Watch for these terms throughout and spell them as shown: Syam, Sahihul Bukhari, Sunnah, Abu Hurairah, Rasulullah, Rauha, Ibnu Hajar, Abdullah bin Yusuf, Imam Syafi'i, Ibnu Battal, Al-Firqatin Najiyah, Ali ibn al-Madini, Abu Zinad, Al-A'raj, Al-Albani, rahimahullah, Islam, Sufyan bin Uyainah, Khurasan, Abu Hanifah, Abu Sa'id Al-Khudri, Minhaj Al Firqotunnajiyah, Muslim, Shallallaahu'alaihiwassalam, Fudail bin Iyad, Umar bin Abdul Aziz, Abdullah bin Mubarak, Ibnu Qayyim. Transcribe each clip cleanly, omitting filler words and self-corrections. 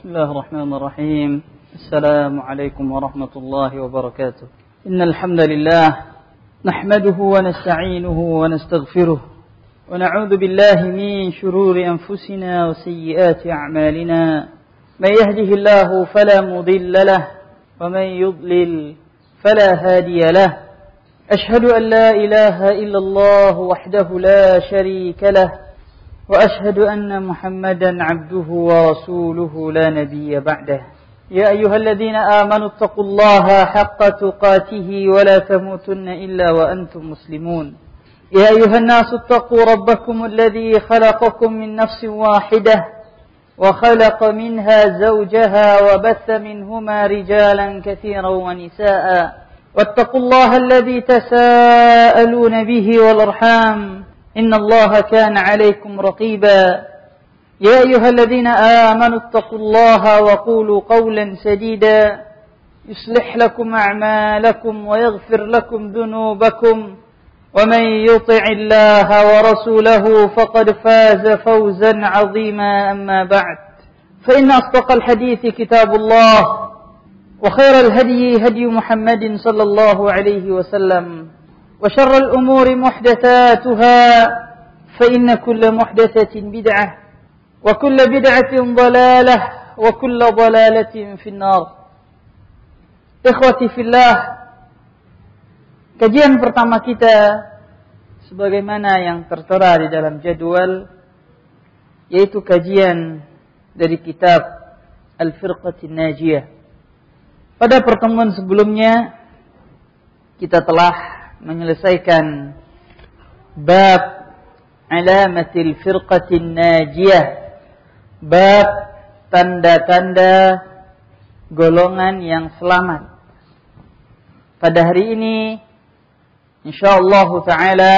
Bismillahirrahmanirrahim. Assalamualaikum warahmatullahi wabarakatuh. Innal hamdalillah nahmaduhu wa nasta'inuhu wa nastaghfiruh wa na'udzu billahi min shururi anfusina wa sayyiati a'malina. May yahdihillahu fala mudilla lahu wa man yudlil fala hadiya lahu. Ashhadu an la ilaha illallah wahdahu la sharika lahu. وأشهد أن محمدا عبده ورسوله لا نبي بعده يا أيها الذين آمنوا اتقوا الله حق تقاته ولا تموتن إلا وأنتم مسلمون يا أيها الناس اتقوا ربكم الذي خلقكم من نفس واحدة وخلق منها زوجها وبث منهما رجالا كثيرا ونساء واتقوا الله الذي تساءلون به والأرحام إن الله كان عليكم رقيبا يا أيها الذين آمنوا اتقوا الله وقولوا قولا سديدا يصلح لكم أعمالكم ويغفر لكم ذنوبكم ومن يطع الله ورسوله فقد فاز فوزا عظيما أما بعد فإن أصدق الحديث كتاب الله وخير الهدي هدي محمد صلى الله عليه وسلم وشر الأمور محدثاتها فإن كل محدثة بدعة وكل بدعة ضلالة وكل ضلالة في النار. Ikhwati fillah, kajian pertama kita sebagaimana yang tertera di dalam jadwal, yaitu kajian dari kitab Al-Firqatin Najiyah. Pada pertemuan sebelumnya kita telah menyelesaikan bab alamatil firqatin najiyah, bab tanda-tanda golongan yang selamat. Pada hari ini insyaallah ta'ala,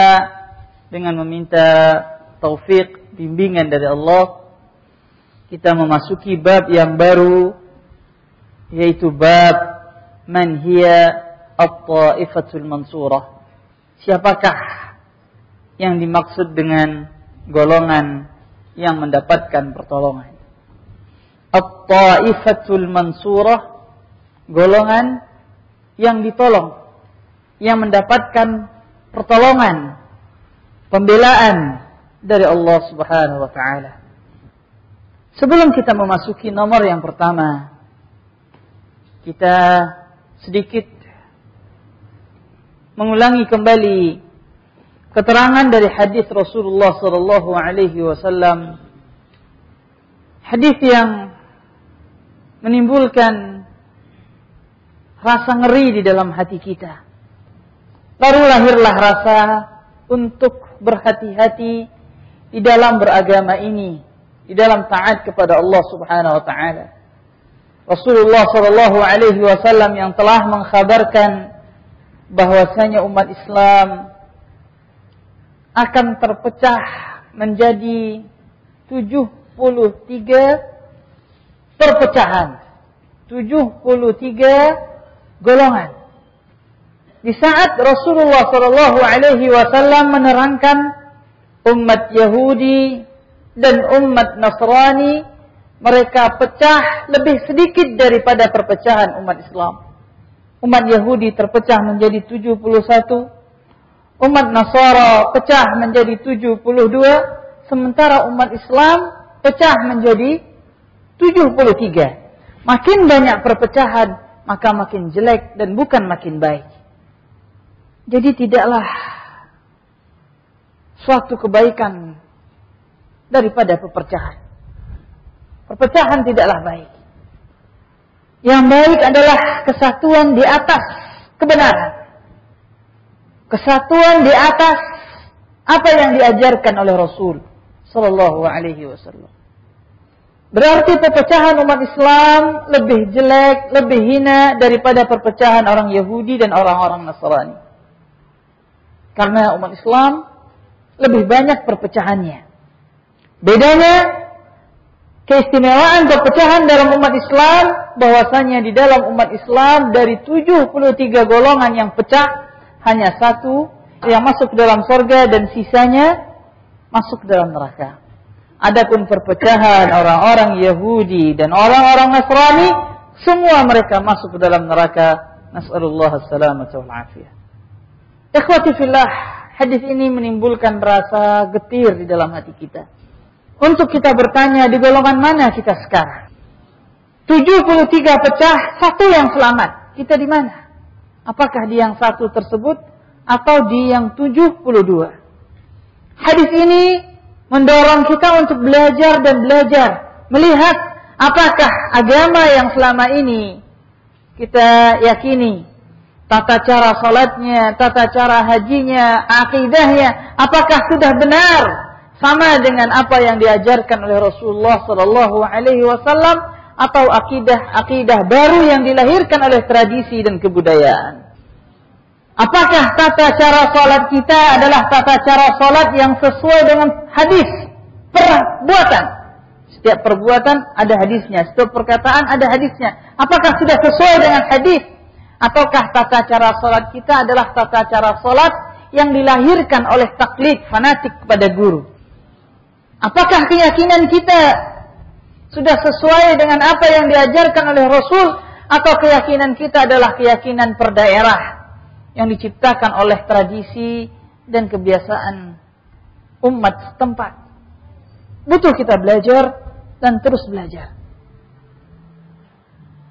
dengan meminta taufik bimbingan dari Allah, kita memasuki bab yang baru, yaitu bab man hiya at-ta'ifatul mansurah. Siapakah yang dimaksud dengan golongan yang mendapatkan pertolongan? At-ta'ifatul mansurah, golongan yang ditolong, yang mendapatkan pertolongan, pembelaan dari Allah Subhanahu wa taala. Sebelum kita memasuki nomor yang pertama, kita sedikit mengulangi kembali keterangan dari hadis Rasulullah sallallahu alaihi wasallam, hadis yang menimbulkan rasa ngeri di dalam hati kita. Lalu lahirlah rasa untuk berhati-hati di dalam beragama ini, di dalam taat kepada Allah Subhanahu wa taala. Rasulullah sallallahu alaihi wasallam yang telah mengkhabarkan bahwasanya umat Islam akan terpecah menjadi 73 perpecahan, 73 golongan. Di saat Rasulullah sallallahu alaihi wasallam menerangkan umat Yahudi dan umat Nasrani, mereka pecah lebih sedikit daripada perpecahan umat Islam. Umat Yahudi terpecah menjadi 71, umat Nasara pecah menjadi 72, sementara umat Islam pecah menjadi 73. Makin banyak perpecahan, maka makin jelek dan bukan makin baik. Jadi tidaklah suatu kebaikan daripada perpecahan. Perpecahan tidaklah baik. Yang baik adalah kesatuan di atas kebenaran. Kesatuan di atas apa yang diajarkan oleh Rasul sallallahu alaihi wasallam. Berarti perpecahan umat Islam lebih jelek, lebih hina daripada perpecahan orang Yahudi dan orang-orang Nasrani. Karena umat Islam lebih banyak perpecahannya. Bedanya, keistimewaan perpecahan dalam umat Islam, bahwasanya di dalam umat Islam dari 73 golongan yang pecah, hanya satu yang masuk dalam surga dan sisanya masuk dalam neraka. Adapun perpecahan orang-orang Yahudi dan orang-orang Nasrani, semua mereka masuk ke dalam neraka. Nas'alullah as-salamata wal afiyah. Ikhwati fillah, hadis ini menimbulkan rasa getir di dalam hati kita. Untuk kita bertanya, di golongan mana kita sekarang? 73 pecah, satu yang selamat. Kita di mana? Apakah di yang satu tersebut atau di yang 72? Hadis ini mendorong kita untuk belajar dan belajar, melihat apakah agama yang selama ini kita yakini, tata cara salatnya, tata cara hajinya, akidahnya, apakah sudah benar sama dengan apa yang diajarkan oleh Rasulullah SAW, atau akidah baru yang dilahirkan oleh tradisi dan kebudayaan. Apakah tata cara salat kita adalah tata cara salat yang sesuai dengan hadis? Perbuatan. Setiap perbuatan ada hadisnya. Setiap perkataan ada hadisnya. Apakah sudah sesuai dengan hadis? Ataukah tata cara salat kita adalah tata cara salat yang dilahirkan oleh taklid fanatik kepada guru? Apakah keyakinan kita sudah sesuai dengan apa yang diajarkan oleh Rasul? Atau keyakinan kita adalah keyakinan per daerah? Yang diciptakan oleh tradisi dan kebiasaan umat setempat. Butuh kita belajar dan terus belajar.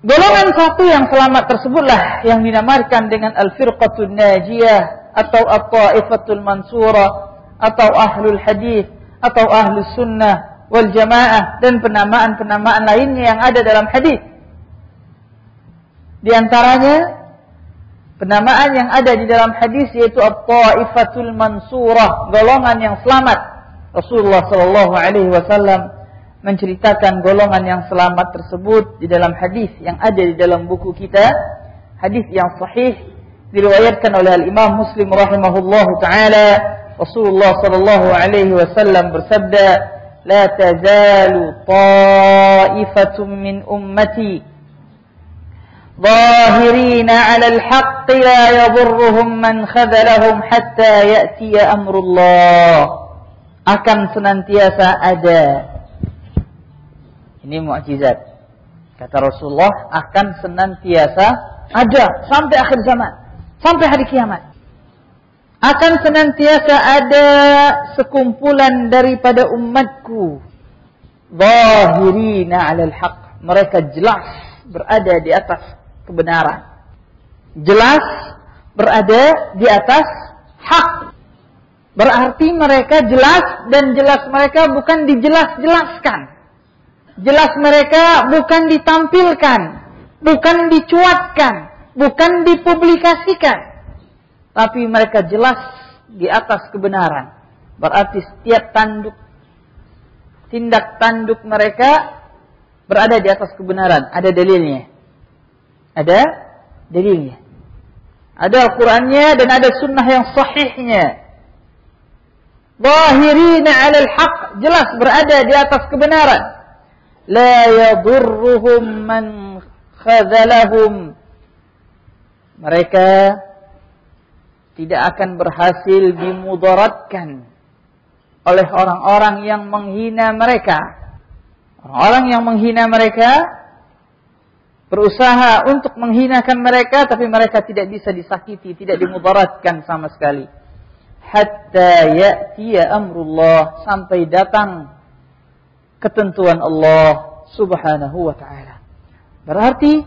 Golongan satu yang selamat tersebutlah yang dinamakan dengan al-firqatul najiyah, atau at-ta'ifatul mansurah, atau ahlul hadith, atau ahlus sunnah wal jamaah, dan penamaan-penamaan lainnya yang ada dalam hadith. Di antaranya penamaan yang ada di dalam hadis yaitu at-taifatul mansurah, golongan yang selamat. Rasulullah SAW menceritakan golongan yang selamat tersebut di dalam hadis yang ada di dalam buku kita, hadis yang sahih diriwayatkan oleh Imam Muslim rahimahullah taala. Rasulullah SAW bersabda, "La tazalu taifatun min ummati ظاهرين على الحق لا يضرهم من خذلهم حتى يأتي أمر الله." Akan senantiasa ada, ini mukjizat kata Rasulullah, akan senantiasa ada sampai akhir zaman, sampai hari kiamat, akan senantiasa ada sekumpulan daripada umatku, ظاهرين على الحق, mereka jelas berada di atas kebenaran, jelas berada di atas hak. Berarti mereka jelas, dan jelas mereka bukan dijelas-jelaskan, jelas mereka bukan ditampilkan, bukan dicuatkan, bukan dipublikasikan, tapi mereka jelas di atas kebenaran. Berarti setiap tanduk, tindak tanduk mereka berada di atas kebenaran, ada dalilnya. Ada dalilnya. Ada Al-Qur'annya dan ada sunnah yang sahihnya. Zahirina 'alal haqq, jelas berada di atas kebenaran. La yadurruhum man khazalahum, mereka tidak akan berhasil dimudaratkan oleh orang-orang yang menghina mereka. Orang-orang yang menghina mereka berusaha untuk menghinakan mereka, tapi mereka tidak bisa disakiti, tidak dimudaratkan sama sekali. Hatta ya'tiya amrullah, sampai datang ketentuan Allah subhanahu wa ta'ala. Berarti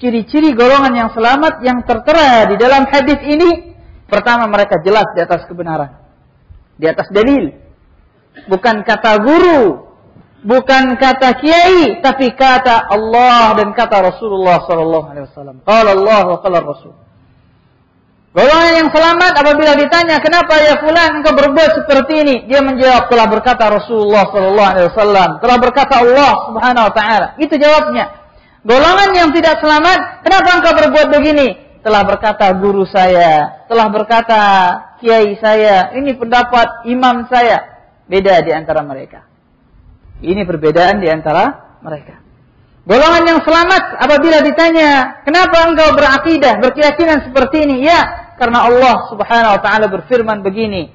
ciri-ciri golongan yang selamat yang tertera di dalam hadis ini, pertama, mereka jelas di atas kebenaran, di atas dalil, bukan kata guru, bukan kata kiai, tapi kata Allah dan kata Rasulullah SAW. Qala Allah wa qala Rasul. Golongan yang selamat apabila ditanya, "Kenapa ya fulan engkau berbuat seperti ini?" Dia menjawab, "Telah berkata Rasulullah SAW, telah berkata Allah Subhanahu wa taala." Itu jawabnya. Golongan yang tidak selamat, "Kenapa engkau berbuat begini?" Telah berkata guru saya, telah berkata kiai saya, ini pendapat imam saya. Beda di antara mereka. Ini perbedaan di antara mereka. Golongan yang selamat apabila ditanya, "Kenapa engkau berakidah, berkeyakinan seperti ini?" Ya, karena Allah Subhanahu wa taala berfirman begini.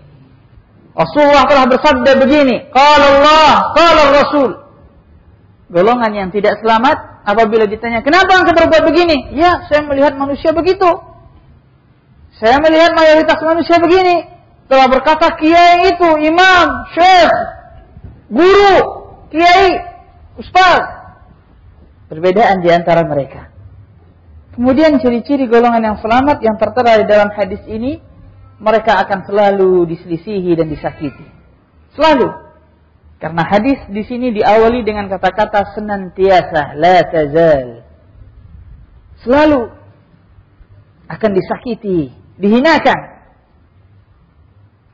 Rasulullah telah bersabda begini, qala Allah, qala Rasul. Golongan yang tidak selamat apabila ditanya, kenapa engkau berbuat begini? Ya, saya melihat manusia begitu. Saya melihat mayoritas manusia begini. Telah berkata kiai itu, imam, syekh, guru, kiai, ustaz. Perbedaan di antara mereka. Kemudian ciri-ciri golongan yang selamat yang tertera di dalam hadis ini, mereka akan selalu diselisihi dan disakiti. Selalu. Karena hadis di sini diawali dengan kata-kata senantiasa, la tazal. Selalu akan disakiti, dihinakan.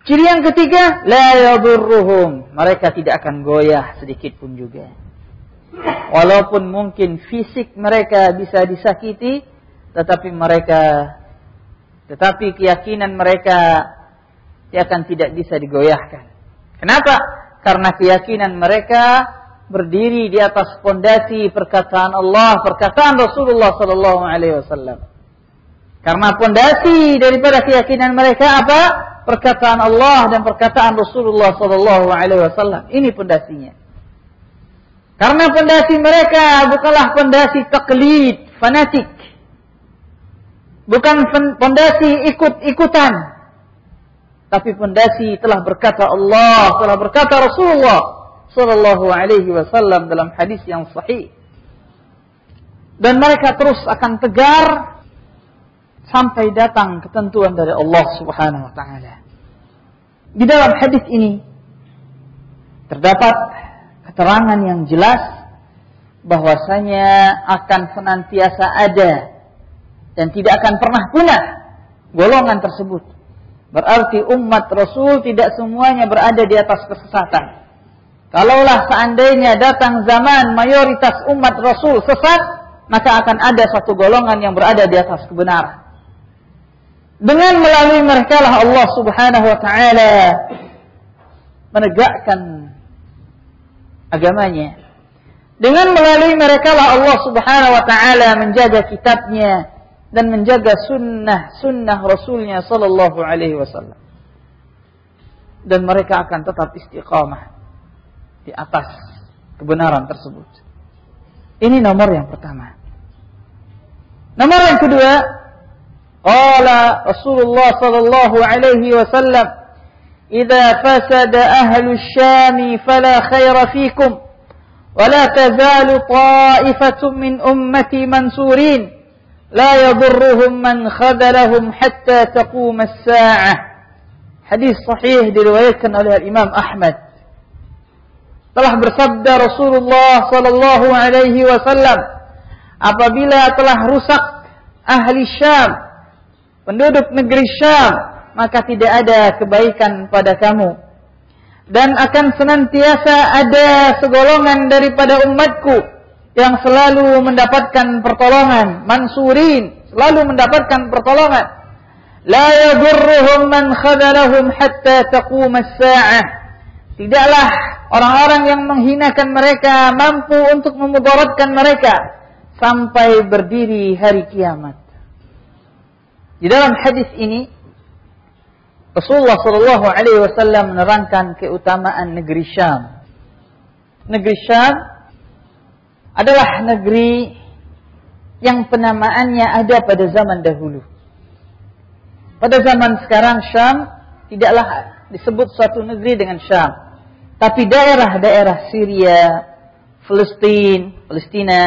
Ciri yang ketiga, la yadurruhum. Mereka tidak akan goyah sedikit pun juga. Walaupun mungkin fisik mereka bisa disakiti, tetapi keyakinan mereka akan tidak bisa digoyahkan. Kenapa? Karena keyakinan mereka berdiri di atas pondasi perkataan Allah, perkataan Rasulullah sallallahu alaihi wasallam. Karena pondasi daripada keyakinan mereka apa? Perkataan Allah dan perkataan Rasulullah sallallahu alaihi wasallam. Ini pondasinya. Karena pondasi mereka bukanlah pondasi taklid, fanatik. Bukan pondasi ikut-ikutan, tapi pondasi telah berkata Allah, telah berkata Rasulullah sallallahu alaihi wasallam dalam hadis yang sahih. Dan mereka terus akan tegar sampai datang ketentuan dari Allah Subhanahu wa taala. Di dalam hadis ini terdapat keterangan yang jelas bahwasanya akan senantiasa ada dan tidak akan pernah punah golongan tersebut. Berarti umat Rasul tidak semuanya berada di atas kesesatan. Kalaulah seandainya datang zaman mayoritas umat Rasul sesat, maka akan ada satu golongan yang berada di atas kebenaran. Dengan melalui mereka lah Allah Subhanahu wa taala menegakkan agamanya. Dengan melalui mereka lah Allah Subhanahu wa taala menjaga kitabnya dan menjaga sunnah Rasulnya sallallahu alaihi wasallam. Dan mereka akan tetap istiqamah di atas kebenaran tersebut. Ini nomor yang pertama. Nomor yang kedua, qala Rasulullah sallallahu alaihi wasallam, "Idza fasada ahlu syami fala khaira fikum, wa la tazalu ta'ifatun min ummati mansurin." La yadurruhum man khadalahum hatta taqum as-sa'ah. Hadis sahih diriwayatkan oleh Imam Ahmad. Telah bersabda Rasulullah sallallahu alaihi wasallam, apabila telah rusak ahli Syam, penduduk negeri Syam, maka tidak ada kebaikan pada kamu. Dan akan senantiasa ada segolongan daripada umatku yang selalu mendapatkan pertolongan, mansurin, selalu mendapatkan pertolongan. La yadurruhum man khadalahum hatta taqum as-sa'ah. Tidaklah orang-orang yang menghinakan mereka mampu untuk memudaratkan mereka sampai berdiri hari kiamat. Di dalam hadis ini Rasulullah sallallahu alaihi wasallam menerangkan keutamaan negeri Syam. Negeri Syam adalah negeri yang penamaannya ada pada zaman dahulu. Pada zaman sekarang Syam tidaklah disebut suatu negeri dengan Syam, tapi daerah-daerah Syria, Palestina,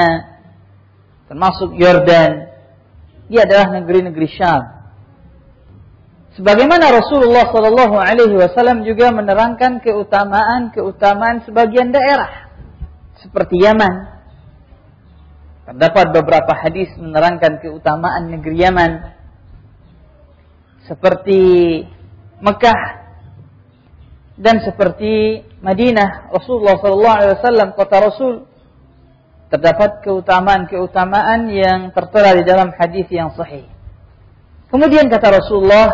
termasuk Yordan, dia adalah negeri-negeri Syam. Sebagaimana Rasulullah sallallahu alaihi wasallam juga menerangkan keutamaan sebagian daerah seperti Yaman. Terdapat beberapa hadis menerangkan keutamaan negeri Yaman seperti Mekah dan seperti Madinah. Rasulullah sallallahu alaihi wasallam kota Rasul. Terdapat keutamaan-keutamaan yang tertera di dalam hadis yang sahih. Kemudian kata Rasulullah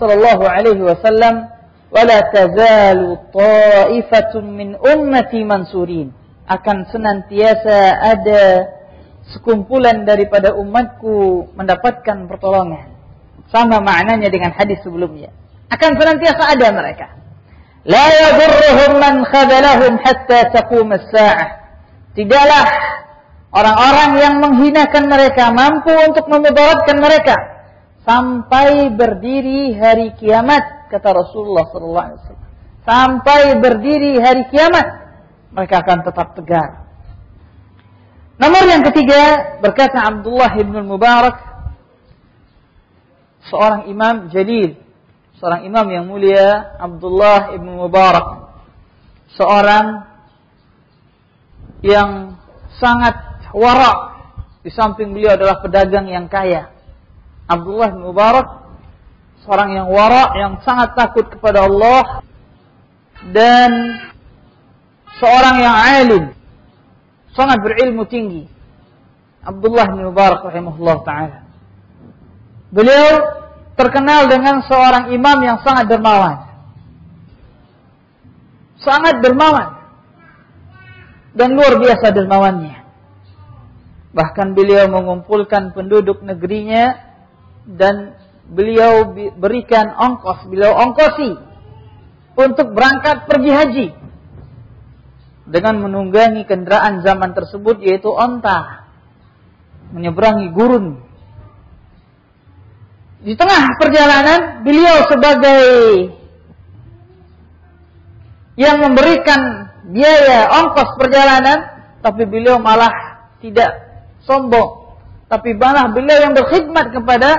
sallallahu alaihi wasallam, "Wala tazalu ta'ifatun min ummati mansurin." Akan senantiasa ada sekumpulan daripada umatku mendapatkan pertolongan. Sama maknanya dengan hadis sebelumnya. Akan senantiasa ada mereka. La yadurruhum man khadalahum hatta taqum as-sa'ah. Tidaklah orang-orang yang menghinakan mereka mampu untuk memudaratkan mereka sampai berdiri hari kiamat, kata Rasulullah sallallahu alaihi wasallam. Sampai berdiri hari kiamat mereka akan tetap tegar. Nomor yang ketiga, berkata Abdullah bin Mubarak, seorang imam jalil, seorang imam yang mulia, Abdullah bin Mubarak, seorang yang sangat wara. Di samping beliau adalah pedagang yang kaya. Abdullah bin Mubarak seorang yang wara, yang sangat takut kepada Allah, dan seorang yang alim, sangat berilmu tinggi. Abdullah bin Mubarak rahimahullah ta'ala. Beliau terkenal dengan seorang imam yang sangat dermawan. Sangat dermawan. Dan luar biasa dermawannya. Bahkan beliau mengumpulkan penduduk negerinya dan beliau berikan ongkos, beliau ongkosi untuk berangkat pergi haji. Dengan menunggangi kendaraan zaman tersebut, yaitu onta, menyeberangi gurun. Di tengah perjalanan, beliau sebagai yang memberikan biaya ongkos perjalanan, tapi beliau malah tidak sombong, tapi malah beliau yang berkhidmat kepada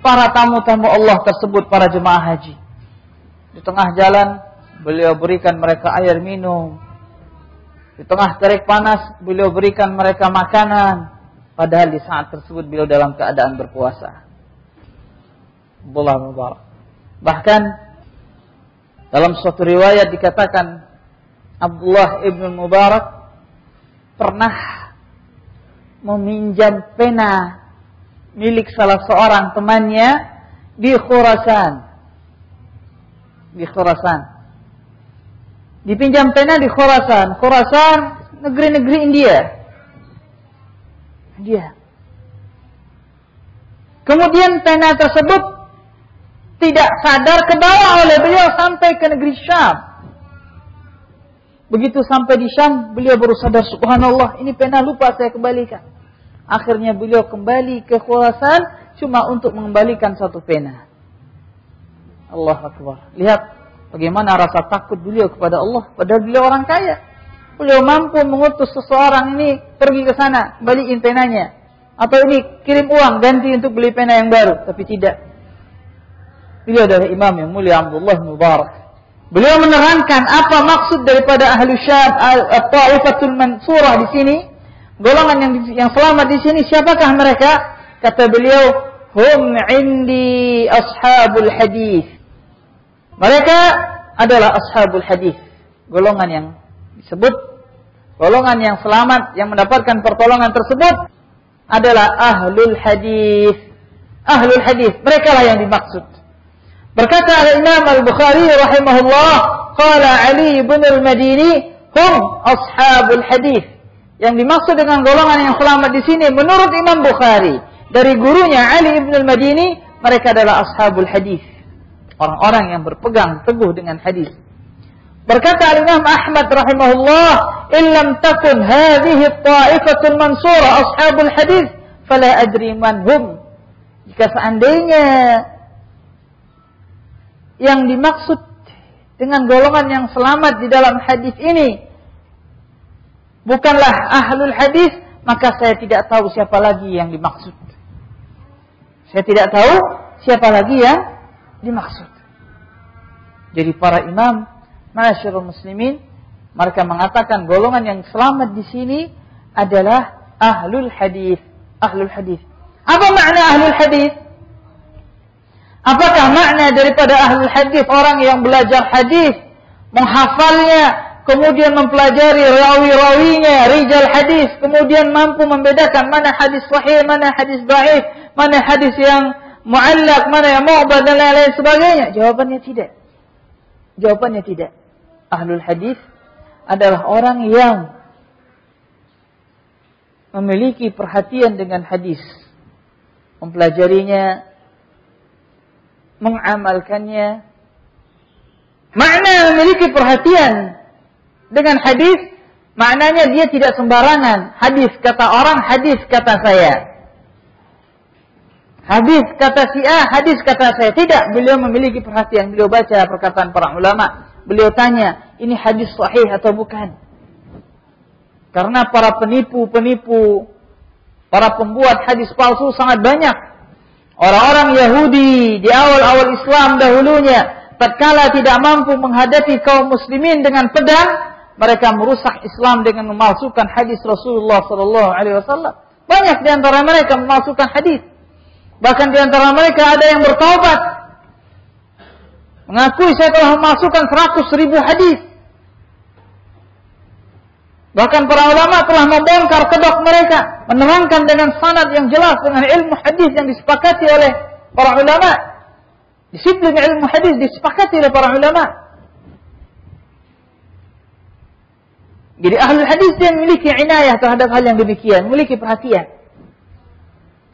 para tamu-tamu Allah tersebut, para jemaah haji. Di tengah jalan, beliau berikan mereka air minum. Di tengah terik panas, beliau berikan mereka makanan. Padahal di saat tersebut beliau dalam keadaan berpuasa. Abdullah bin Mubarak. Bahkan dalam suatu riwayat dikatakan Abdullah ibn Mubarak pernah meminjam pena milik salah seorang temannya di Khurasan. Di Khurasan. Dipinjam pena di Khurasan. Khurasan, negeri-negeri India. Kemudian pena tersebut tidak sadar kebawa oleh beliau sampai ke negeri Syam. Begitu sampai di Syam, beliau baru sadar, subhanallah, ini pena lupa saya kembalikan. Akhirnya beliau kembali ke Khurasan cuma untuk mengembalikan satu pena. Allah Akbar. Lihat bagaimana rasa takut beliau kepada Allah, padahal beliau orang kaya. Beliau mampu mengutus seseorang ini pergi ke sana, balikin penanya. Atau ini kirim uang ganti untuk beli pena yang baru, tapi tidak. Beliau adalah imam yang mulia Abdullah bin Mubarak. Beliau menerangkan apa maksud daripada ahlu syab al-ta'ifatul mansurah di sini, golongan yang selamat di sini siapakah mereka? Kata beliau, hum indi ashabul hadis. Mereka adalah ashabul hadis, golongan yang disebut, golongan yang selamat, yang mendapatkan pertolongan tersebut adalah ahlul hadis. Ahlul hadis, mereka lah yang dimaksud. Berkata al-Imam al-Bukhari rahimahullah, qala Ali ibn al-Madini, hum ashabul hadis. Yang dimaksud dengan golongan yang selamat di sini, menurut Imam Bukhari, dari gurunya Ali ibn al-Madini, mereka adalah ashabul hadis. Orang-orang yang berpegang teguh dengan hadis. Berkata Al-Imam Ahmad rahimahullah, "Illam takun hadhihi ta'ifatun mansura ashabul hadis, fala adri man hum." Jika seandainya yang dimaksud dengan golongan yang selamat di dalam hadis ini bukanlah ahlul hadis, maka saya tidak tahu siapa lagi yang dimaksud. Saya tidak tahu siapa lagi yang dimaksud. Jadi para imam, masyarul muslimin, mereka mengatakan golongan yang selamat di sini adalah ahlul hadis. Ahlul hadis. Apa makna ahlul hadis? Apakah makna daripada ahlul hadis orang yang belajar hadis, menghafalnya, kemudian mempelajari rawi-rawinya, rijal hadis, kemudian mampu membedakan mana hadis sahih, mana hadis dhaif, mana hadis yang mu'allaq, mana yang mu'bad, dan lain-lain sebagainya? Jawabannya tidak. Jawabannya tidak. Ahlul hadis adalah orang yang memiliki perhatian dengan hadis, mempelajarinya, mengamalkannya, Makna memiliki perhatian dengan hadis, maknanya dia tidak sembarangan. Hadis kata orang, hadis kata saya. Hadis kata si A, hadis kata saya. Tidak, beliau memiliki perhatian. Beliau baca perkataan para ulama. Beliau tanya, ini hadis sahih atau bukan? Karena para penipu-penipu, para pembuat hadis palsu sangat banyak. Orang-orang Yahudi di awal-awal Islam dahulunya, tatkala tidak mampu menghadapi kaum muslimin dengan pedang, mereka merusak Islam dengan memalsukan hadis Rasulullah SAW. Banyak di antara mereka memalsukan hadis. Bahkan di antara mereka ada yang bertaubat, mengakui saya telah memasukkan 100.000 hadis. Bahkan para ulama telah membongkar kedok mereka, menerangkan dengan sanad yang jelas, dengan ilmu hadis yang disepakati oleh para ulama. Disiplin ilmu hadis disepakati oleh para ulama. Jadi ahli hadis dia memiliki inayah terhadap hal yang demikian, memiliki perhatian.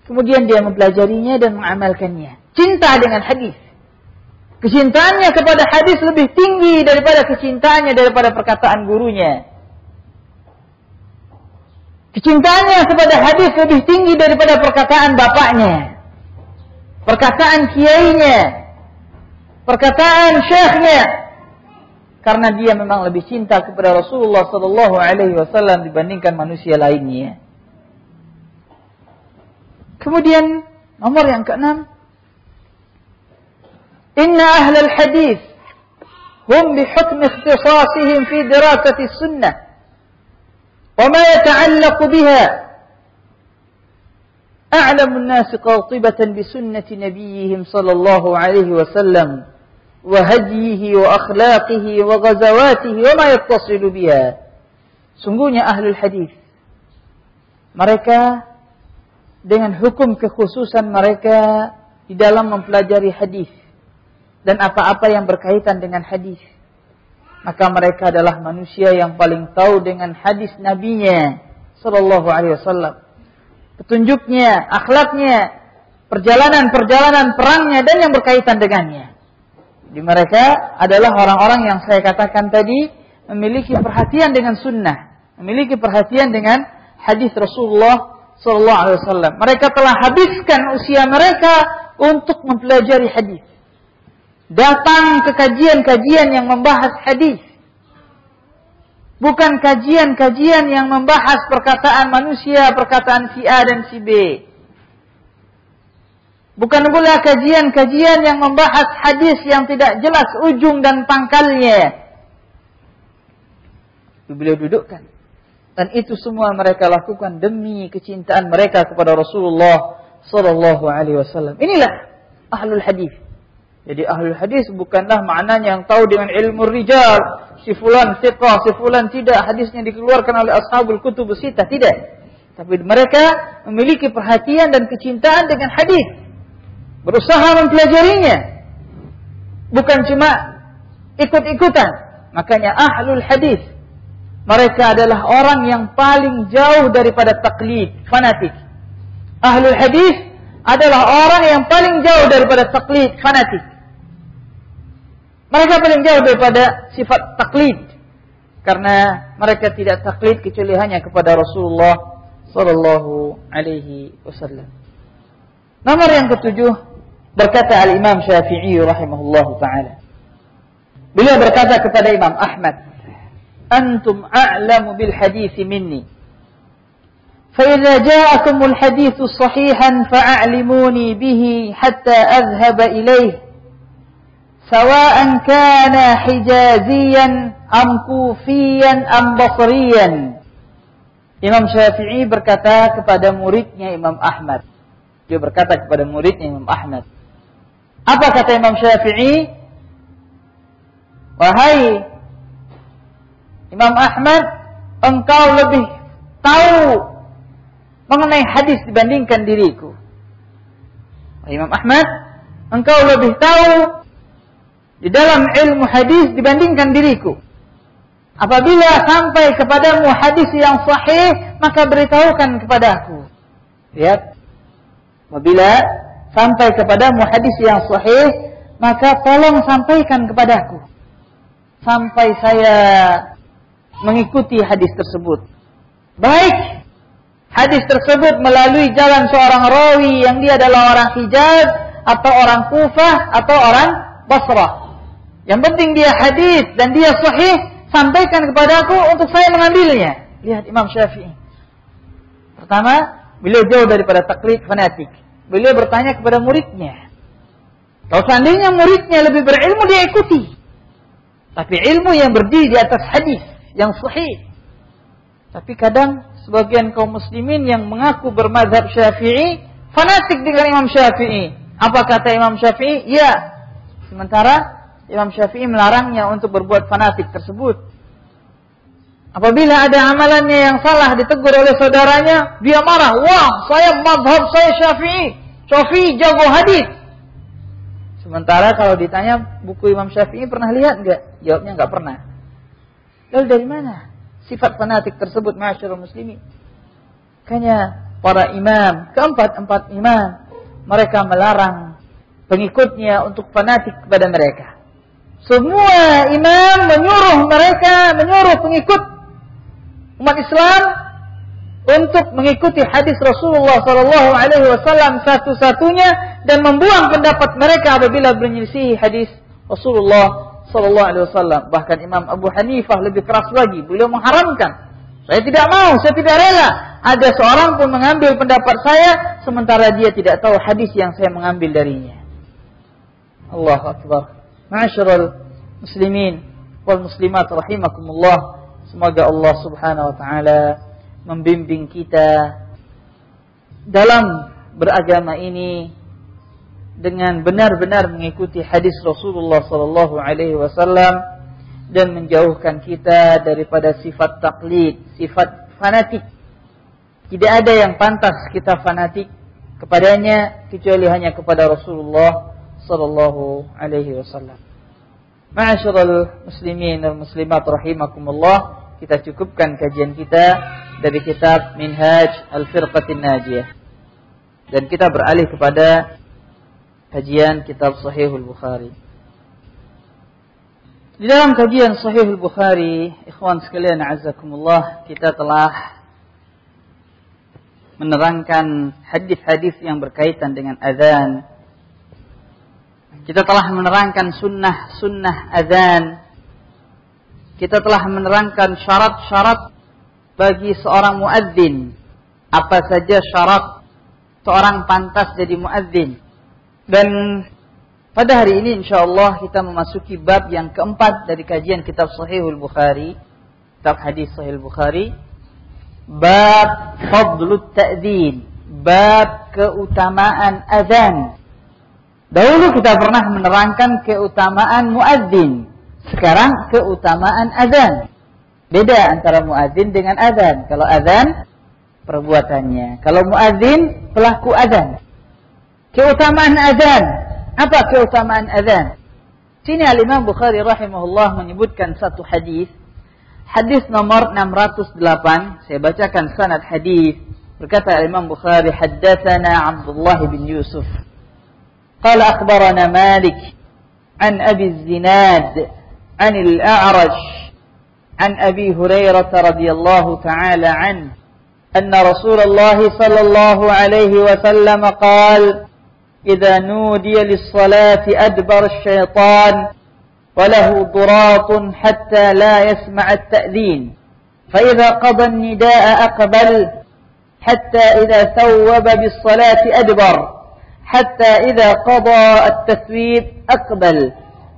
Kemudian dia mempelajarinya dan mengamalkannya. Cinta dengan hadis. Kecintaannya kepada hadis lebih tinggi daripada kecintaannya daripada perkataan gurunya. Kecintaannya kepada hadis lebih tinggi daripada perkataan bapaknya, perkataan kiainya, perkataan syekhnya. Karena dia memang lebih cinta kepada Rasulullah SAW dibandingkan manusia lainnya. Kemudian nomor yang ke-6, inna ahlal hadis hum bihukmi ikhtisasihim fi dirasati sunnah wa ma yata'allaqu biha a'lamun nasi qatibatan bi sunnati nabiyihim sallallahu alaihi wasallam wa hadihi wa akhlaqihi wa ghazawatihi wa ma yattasilu biha. Sungguhnya ahlul hadis, mereka dengan hukum kekhususan mereka di dalam mempelajari hadis dan apa-apa yang berkaitan dengan hadis, maka mereka adalah manusia yang paling tahu dengan hadis nabinya sallallahu alaihi wasallam, petunjuknya, akhlaknya, perjalanan-perjalanan perangnya dan yang berkaitan dengannya. Jadi mereka adalah orang-orang yang saya katakan tadi memiliki perhatian dengan sunnah, memiliki perhatian dengan hadis Rasulullah sallallahu alaihi wasallam. Mereka telah habiskan usia mereka untuk mempelajari hadis. Datang ke kajian-kajian yang membahas hadis. Bukan kajian-kajian yang membahas perkataan manusia, perkataan si A dan si B. Bukan pula kajian-kajian yang membahas hadis yang tidak jelas ujung dan pangkalnya. Beliau dudukkan. Dan itu semua mereka lakukan demi kecintaan mereka kepada Rasulullah sallallahu alaihi wasallam. Inilah ahlul hadis. Jadi ahlul hadis bukanlah maknanya yang tahu dengan ilmu rijal, si fulan thiqah, si fulan tidak, hadisnya dikeluarkan oleh ashabul kutubus sittah, tidak. Tapi mereka memiliki perhatian dan kecintaan dengan hadis. Berusaha mempelajarinya. Bukan cuma ikut-ikutan. Makanya ahlul hadis, mereka adalah orang yang paling jauh daripada taklid, fanatik. Ahlul hadis adalah orang yang paling jauh daripada taklid, fanatik. Mereka paling jauh daripada sifat taklid. Karena mereka tidak taklid kecuali hanya kepada Rasulullah sallallahu alaihi wasallam. Nomor yang ke-7, berkata Al-Imam Syafi'i rahimahullahu ta'ala. Beliau berkata kepada Imam Ahmad, أنتم أعلم بالحديث مني فإذا جاءكم الحديث صحيحا فأعلموني به حتى أذهب إليه سواء كان حجازيا أم كوفيا أم بصريا. Imam Syafi'i berkata kepada muridnya Imam Ahmad. Dia berkata kepada muridnya Imam Ahmad. Apa kata Imam Syafi'i? Wahai Imam Ahmad, engkau lebih tahu mengenai hadis dibandingkan diriku. Imam Ahmad, engkau lebih tahu di dalam ilmu hadis dibandingkan diriku. Apabila sampai kepadamu hadis yang sahih, maka beritahukan kepadaku. Lihat. Apabila sampai kepadamu hadis yang sahih, maka tolong sampaikan kepadaku. sampai saya mengikuti hadis tersebut. Baik, hadis tersebut melalui jalan seorang rawi yang dia adalah orang Hijaz atau orang Kufah atau orang Basrah. Yang penting dia hadis dan dia sahih, sampaikan kepadaku untuk saya mengambilnya. Lihat Imam Syafi'i. Pertama, beliau jauh daripada taklid fanatik. Beliau bertanya kepada muridnya. Kalau seandainya muridnya lebih berilmu, dia ikuti. Tapi ilmu yang berdiri di atas hadis yang sahih. Tapi kadang sebagian kaum muslimin yang mengaku bermadzhab Syafi'i fanatik dengan Imam Syafi'i. Apa kata Imam Syafi'i? Ya. Sementara Imam Syafi'i melarangnya untuk berbuat fanatik tersebut. Apabila ada amalannya yang salah ditegur oleh saudaranya, dia marah. Wah, saya mazhab saya Syafi'i. Syafi'i jago hadis. Sementara kalau ditanya buku Imam Syafi'i pernah lihat nggak? Jawabnya nggak pernah. Lalu dari mana sifat fanatik tersebut, ma'asyiral muslimin? Makanya para imam, keempat-empat imam, mereka melarang pengikutnya untuk fanatik kepada mereka. Semua imam menyuruh mereka, menyuruh pengikut umat Islam untuk mengikuti hadis Rasulullah SAW satu-satunya, dan membuang pendapat mereka apabila menyelisihi hadis Rasulullah SAW. Bahkan Imam Abu Hanifah lebih keras lagi. Beliau mengharamkan. Saya tidak mau, saya tidak rela ada seorang pun mengambil pendapat saya, sementara dia tidak tahu hadis yang saya mengambil darinya. Allahu Akbar. Ma'asyiral muslimin wal muslimat rahimakumullah. Semoga Allah Subhanahu wa ta'ala membimbing kita dalam beragama ini dengan benar-benar mengikuti hadis Rasulullah SAW dan menjauhkan kita daripada sifat taklid, sifat fanatik. Tidak ada yang pantas kita fanatik kepadanya kecuali hanya kepada Rasulullah SAW. Ma'asyiral muslimin wal muslimat rahimakumullah, kita cukupkan kajian kita dari kitab Minhaj Al-Firqatin Najiyah dan kita beralih kepada kajian kitab Sahihul Bukhari. Di dalam kajian Sahihul Bukhari, ikhwan sekalian azakumullah, kita telah menerangkan hadis-hadis yang berkaitan dengan azan. Kita telah menerangkan sunnah-sunnah azan. Kita telah menerangkan syarat-syarat bagi seorang muadzin. Apa saja syarat seorang pantas jadi muadzin. Dan pada hari ini insyaallah kita memasuki bab yang keempat dari kajian kitab Sahihul Bukhari, kitab hadis Sahih Bukhari, bab fadlut ta'dzin, bab keutamaan azan. Dahulu kita pernah menerangkan keutamaan muadzin, sekarang keutamaan azan. Beda antara muadzin dengan azan. Kalau azan perbuatannya, kalau muadzin pelaku azan. Keutamaan azan. Apa keutamaan azan? Sini Al-Imam Bukhari rahimahullah menyebutkan satu hadis. Hadis nomor 608. Saya bacakan sanad hadis. Berkata Al-Imam Bukhari, haddatsana Abdullah bin Yusuf. Qala akhbarana Malik an Abi Zinad an al-A'raj an Abi Hurairah radhiyallahu ta'ala anhu anna Rasulullah sallallahu alaihi wasallam qala إذا نودي للصلاة أدبر الشيطان وله ضراط حتى لا يسمع التأذين فإذا قضى النداء أقبل حتى إذا ثوب بالصلاة أدبر حتى إذا قضى التثويب أقبل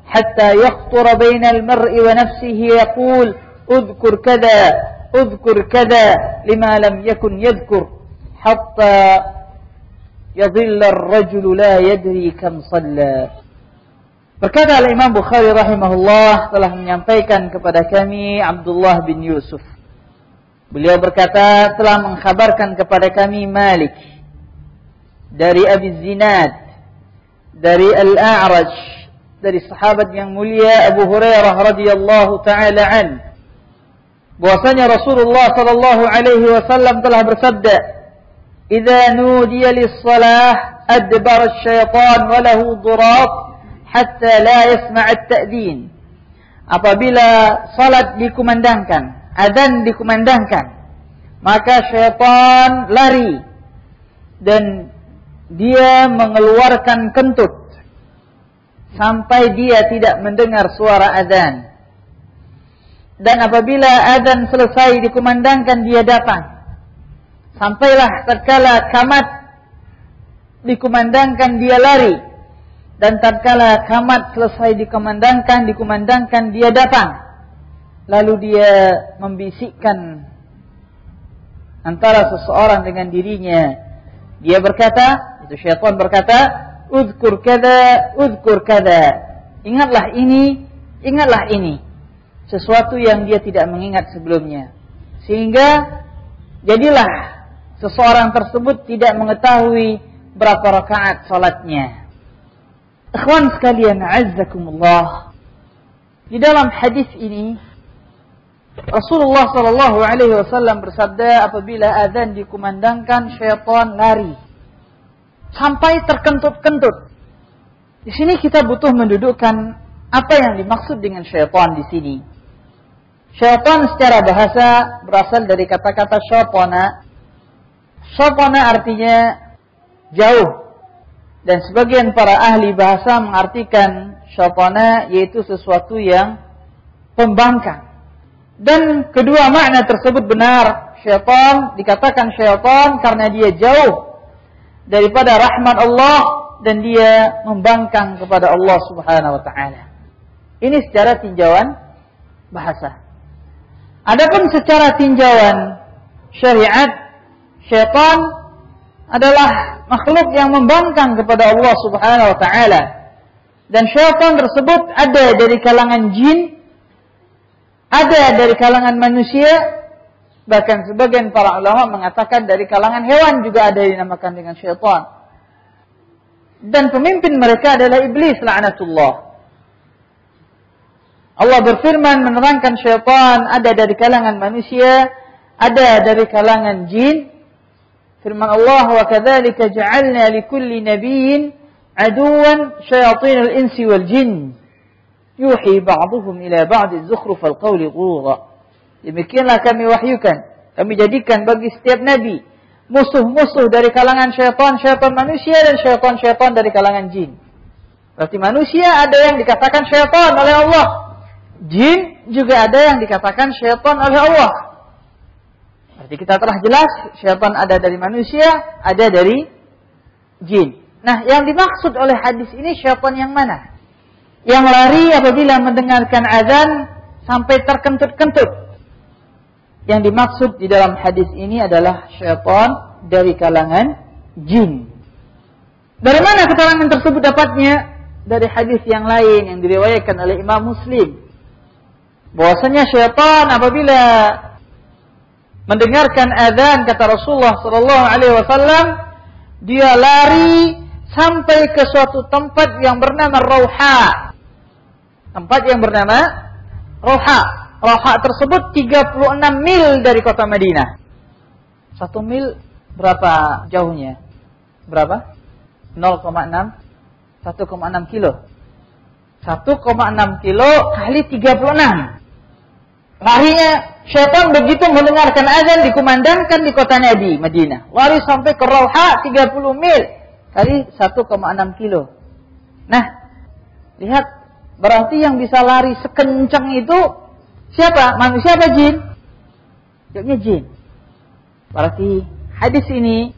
حتى يخطر بين المرء ونفسه يقول أذكر كذا أذكر كذا لما لم يكن يذكر حتى يَضِلَّ الرَّجُلُ لَا يَدْرِي كَمْ صَلَّى. Berkata Imam Bukhari rahimahullah, telah menyampaikan kepada kami Abdullah bin Yusuf. Beliau berkata, telah mengkhabarkan kepada kami Malik dari Abi Zinad, dari Al-A'raj, dari sahabat yang mulia Abu Hurairah radhiyallahu ta'ala an, bahwasanya Rasulullah sallallahu alaihi wasallam telah bersabda, إذا نودي للصلاة أدبر الشيطان وله ضراط حتى لا يسمع التأذين Apabila salat dikumandangkan, azan dikumandangkan, maka syaitan lari dan dia mengeluarkan kentut sampai dia tidak mendengar suara azan. Dan apabila azan selesai dikumandangkan, dia datang. Sampailah tatkala kamat dikumandangkan, dia lari. Dan tatkala kamat selesai dikumandangkan, dia datang. Lalu dia membisikkan antara seseorang dengan dirinya. Dia berkata, itu syaitan berkata, "Udhkur kada, udhkur kada." Ingatlah ini, ingatlah ini. Sesuatu yang dia tidak mengingat sebelumnya. Sehingga jadilah seseorang tersebut tidak mengetahui berapa rakaat salatnya. Ikhwan sekalian, azzakumullah. Di dalam hadis ini, Rasulullah SAW bersabda, apabila azan dikumandangkan, syaitan lari sampai terkentut-kentut. Di sini kita butuh mendudukkan apa yang dimaksud dengan syaitan di sini. Syaitan secara bahasa berasal dari kata-kata syaitana. Syaitana artinya jauh. Dan sebagian para ahli bahasa mengartikan syaitana yaitu sesuatu yang pembangkang. Dan kedua makna tersebut benar. Syaitan dikatakan syaitan karena dia jauh daripada rahmat Allah dan dia membangkang kepada Allah Subhanahu wa taala. Ini secara tinjauan bahasa. Adapun secara tinjauan syariat, syaitan adalah makhluk yang membangkang kepada Allah Subhanahu wa taala. Dan syaitan tersebut ada dari kalangan jin, ada dari kalangan manusia, bahkan sebagian para ulama mengatakan dari kalangan hewan juga ada yang dinamakan dengan syaitan. Dan pemimpin mereka adalah iblis la'natullah. Allah berfirman menerangkan syaitan ada dari kalangan manusia, ada dari kalangan jin. Firman Allah, "Wa kadzalika ja'alna likulli nabiyyin aduwan syayatinal insi wal jin yuhi ba'dhum ila ba'd az-zukhrufal qawli ghurura." Demikianlah kami wahyukan, kami jadikan bagi setiap nabi musuh-musuh dari kalangan syaitan-syaitan manusia dan syaitan-syaitan dari kalangan jin. Berarti manusia ada yang dikatakan syaitan oleh Allah. Jin juga ada yang dikatakan syaitan oleh Allah. Berarti kita telah jelas, syaitan ada dari manusia, ada dari jin. Nah, yang dimaksud oleh hadis ini syaitan yang mana? Yang lari apabila mendengarkan azan sampai terkentut-kentut. Yang dimaksud di dalam hadis ini adalah syaitan dari kalangan jin. Dari mana keterangan tersebut dapatnya? Dari hadis yang lain yang diriwayatkan oleh Imam Muslim. Bahwasanya syaitan apabila mendengarkan azan, kata Rasulullah SAW, dia lari sampai ke suatu tempat yang bernama Rauha. Tempat yang bernama Rauha. Rauha tersebut 36 mil dari kota Madinah. 1 mil berapa jauhnya? Berapa? 0,6? 1,6 kilo. 1,6 kilo kali 36. Larinya syaitan begitu mendengarkan azan dikumandangkan di kota Nabi Madinah. Lari sampai ke Rauha 30 mil kali 1,6 kilo. Nah, lihat, berarti yang bisa lari sekencang itu siapa? Manusia apa jin? Jawabnya jin. Berarti hadis ini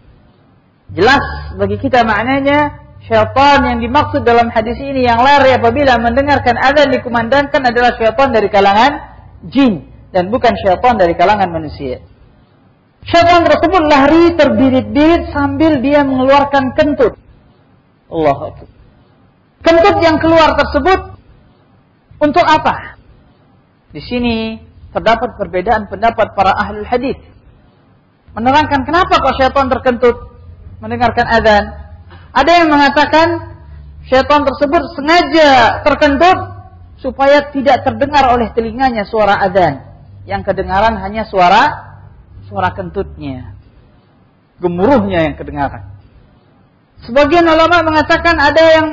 jelas bagi kita maknanya syaitan yang dimaksud dalam hadis ini yang lari apabila mendengarkan azan dikumandangkan adalah syaitan dari kalangan jin dan bukan syaitan dari kalangan manusia. Syaitan tersebut lari terbirit-birit sambil dia mengeluarkan kentut. Allahu Akbar. Kentut yang keluar tersebut untuk apa? Di sini terdapat perbedaan pendapat para ahlul hadis menerangkan kenapa kok syaitan terkentut mendengarkan azan. Ada yang mengatakan syaitan tersebut sengaja terkentut supaya tidak terdengar oleh telinganya suara azan. Yang kedengaran hanya suara kentutnya. Gemuruhnya yang kedengaran. Sebagian ulama mengatakan ada yang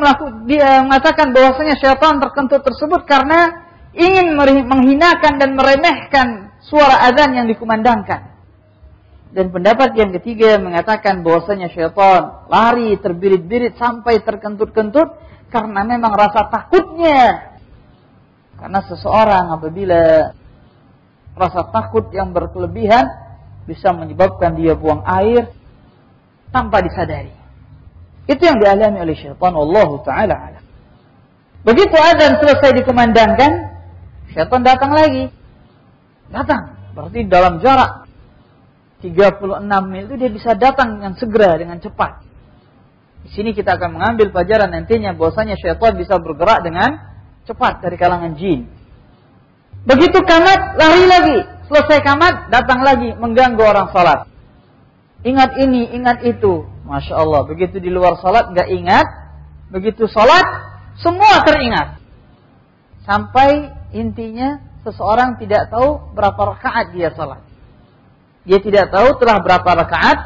mengatakan bahwasanya syaitan terkentut tersebut karena ingin menghinakan dan meremehkan suara azan yang dikumandangkan. Dan pendapat yang ketiga mengatakan bahwasanya syaitan lari terbirit-birit sampai terkentut-kentut karena memang rasa takutnya. Karena seseorang apabila rasa takut yang berkelebihan bisa menyebabkan dia buang air tanpa disadari. Itu yang dialami oleh syaitan. Wallahu ta'ala alam. Begitu azan selesai dikumandangkan, syaitan datang lagi. Datang, berarti dalam jarak 36 mil itu dia bisa datang dengan segera, dengan cepat. Di sini kita akan mengambil pelajaran nantinya bahwasanya syaitan bisa bergerak dengan cepat dari kalangan jin. Begitu kamat, lari lagi. Selesai kamat, datang lagi mengganggu orang salat. Ingat ini, ingat itu. Masya Allah, begitu di luar salat nggak ingat, begitu salat semua teringat. Sampai intinya seseorang tidak tahu berapa rakaat dia salat. Dia tidak tahu telah berapa rakaat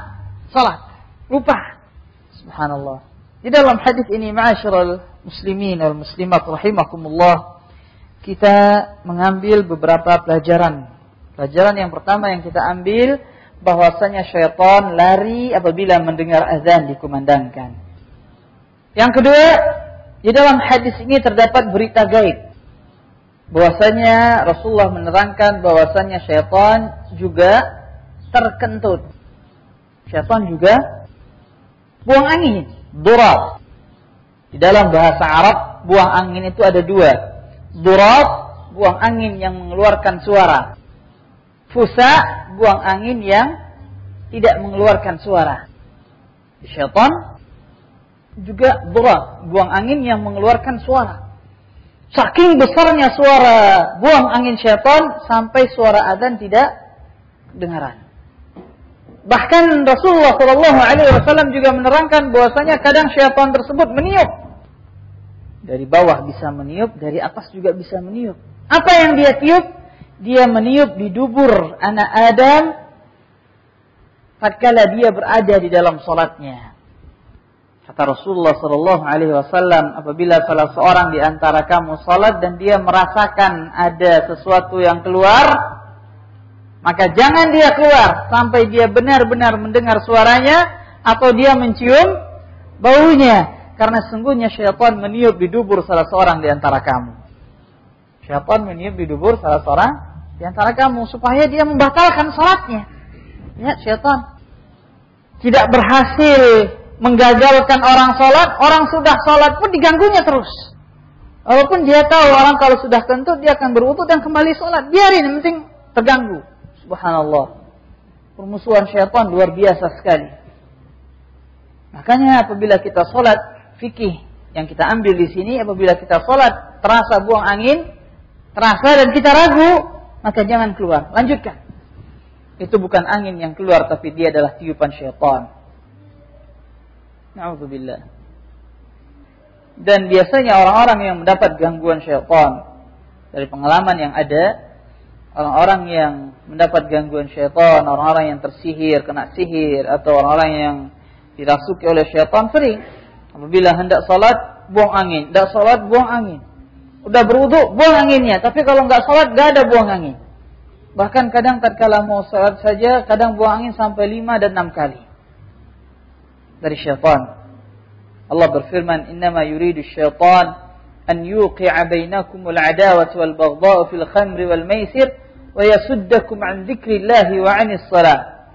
salat. Lupa. Subhanallah. Di dalam hadis ini, ma'asyiral muslimin wal muslimat rahimakumullah, kita mengambil beberapa pelajaran. Pelajaran yang pertama yang kita ambil bahwasanya syaitan lari apabila mendengar azan dikumandangkan. Yang kedua, di dalam hadis ini terdapat berita gaib. Bahwasanya Rasulullah menerangkan bahwasanya syaitan juga terkentut. Syaitan juga buang angin. Durat. Di dalam bahasa Arab, buang angin itu ada dua. Durat, buang angin yang mengeluarkan suara. Fusa, buang angin yang tidak mengeluarkan suara. Syaitan juga durat, buang angin yang mengeluarkan suara. Saking besarnya suara buang angin syaitan, sampai suara azan tidak kedengaran. Bahkan Rasulullah SAW juga menerangkan bahwasanya kadang syaitan tersebut meniup. Dari bawah bisa meniup, dari atas juga bisa meniup. Apa yang dia tiup? Dia meniup di dubur anak Adam tatkala dia berada di dalam salatnya. Kata Rasulullah SAW, apabila salah seorang di antara kamu salat dan dia merasakan ada sesuatu yang keluar, maka jangan dia keluar sampai dia benar-benar mendengar suaranya atau dia mencium baunya. Karena sungguhnya syaitan meniup di dubur salah seorang di antara kamu. Syaitan meniup di dubur salah seorang di antara kamu supaya dia membatalkan salatnya. Ya, syaitan tidak berhasil menggagalkan orang salat. Orang sudah salat pun diganggunya terus. Walaupun dia tahu orang kalau sudah kentut dia akan berwudu dan kembali salat. Biarin, yang penting terganggu. Subhanallah. Permusuhan syaitan luar biasa sekali. Makanya apabila kita salat, fikih yang kita ambil di sini, apabila kita salat terasa buang angin, terasa dan kita ragu, maka jangan keluar. Lanjutkan. Itu bukan angin yang keluar, tapi dia adalah tiupan syaitan. Na'udzubillah. Dan biasanya orang-orang yang mendapat gangguan syaitan, dari pengalaman yang ada, orang-orang yang mendapat gangguan syaitan, orang-orang yang tersihir, kena sihir, atau orang-orang yang dirasuki oleh syaitan sering. Apabila hendak salat, buang angin. Hendak salat, buang angin. Udah berwudu, buang anginnya. Tapi kalau nggak salat, nggak ada buang angin. Bahkan kadang tatkala mau salat saja, kadang buang angin sampai 5 dan 6 kali. Dari syaitan. Allah berfirman, Innama yuridu syaitan an yuqi'a bainakumul adawata wal baghdha'u fil khamri wal maisir wa yasuddakum an dzikrillah wa 'anis shalah.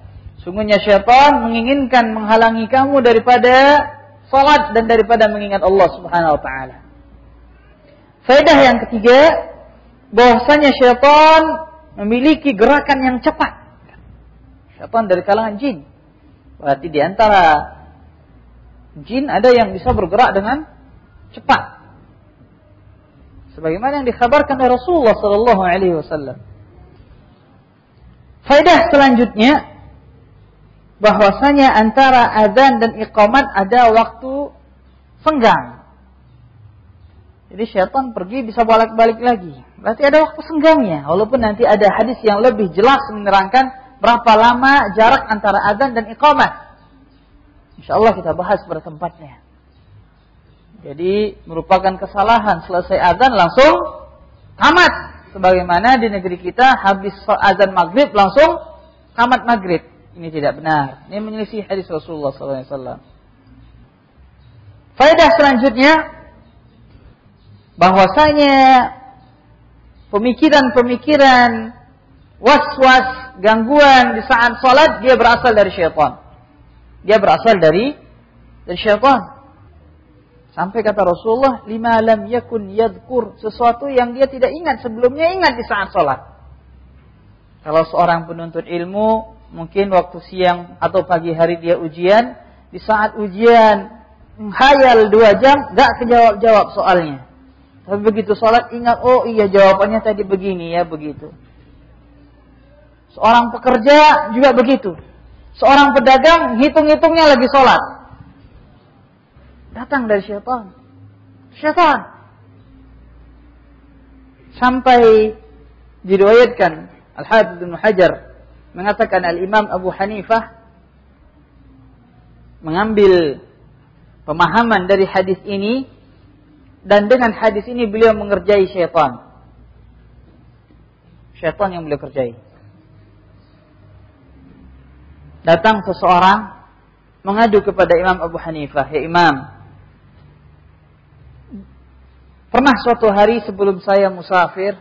Sungguhnya syaitan menginginkan menghalangi kamu daripada salat dan daripada mengingat Allah Subhanahu wa taala. Faedah yang ketiga, bahwasanya syaitan memiliki gerakan yang cepat. Syaitan dari kalangan jin. Berarti di antara jin ada yang bisa bergerak dengan cepat. Sebagaimana yang dikhabarkan oleh Rasulullah SAW. Faedah selanjutnya, bahwasanya antara azan dan iqamat ada waktu senggang. Jadi syaitan pergi bisa balik-balik lagi. Berarti ada waktu senggangnya. Walaupun nanti ada hadis yang lebih jelas menerangkan berapa lama jarak antara azan dan iqamat. Insya Allah kita bahas pada tempatnya. Jadi merupakan kesalahan selesai azan langsung tamat. sebagaimana di negeri kita habis azan maghrib langsung kamat maghrib. Ini tidak benar. Ini menyelisih hadis Rasulullah SAW. Faedah selanjutnya, bahwasanya pemikiran-pemikiran, was-was, gangguan di saat salat, dia berasal dari syaitan. Dia berasal dari syaitan. Sampai kata Rasulullah, lima lam yakun yadkur, sesuatu yang dia tidak ingat sebelumnya, ingat di saat salat. Kalau seorang penuntut ilmu, mungkin waktu siang atau pagi hari dia ujian, di saat ujian menghayal 2 jam, gak kejawab-jawab soalnya. Tapi begitu salat ingat, oh iya jawabannya tadi begini ya, begitu. Seorang pekerja juga begitu. Seorang pedagang hitung-hitungnya lagi salat. Datang dari syaitan. Syaitan. Sampai diriwayatkan Al-Hafidz Ibnu Hajar mengatakan Al-Imam Abu Hanifah mengambil pemahaman dari hadis ini, dan dengan hadis ini beliau mengerjai syaitan. Syaitan yang beliau kerjai. Datang seseorang mengadu kepada Imam Abu Hanifah, "Ya Imam, pernah suatu hari sebelum saya musafir,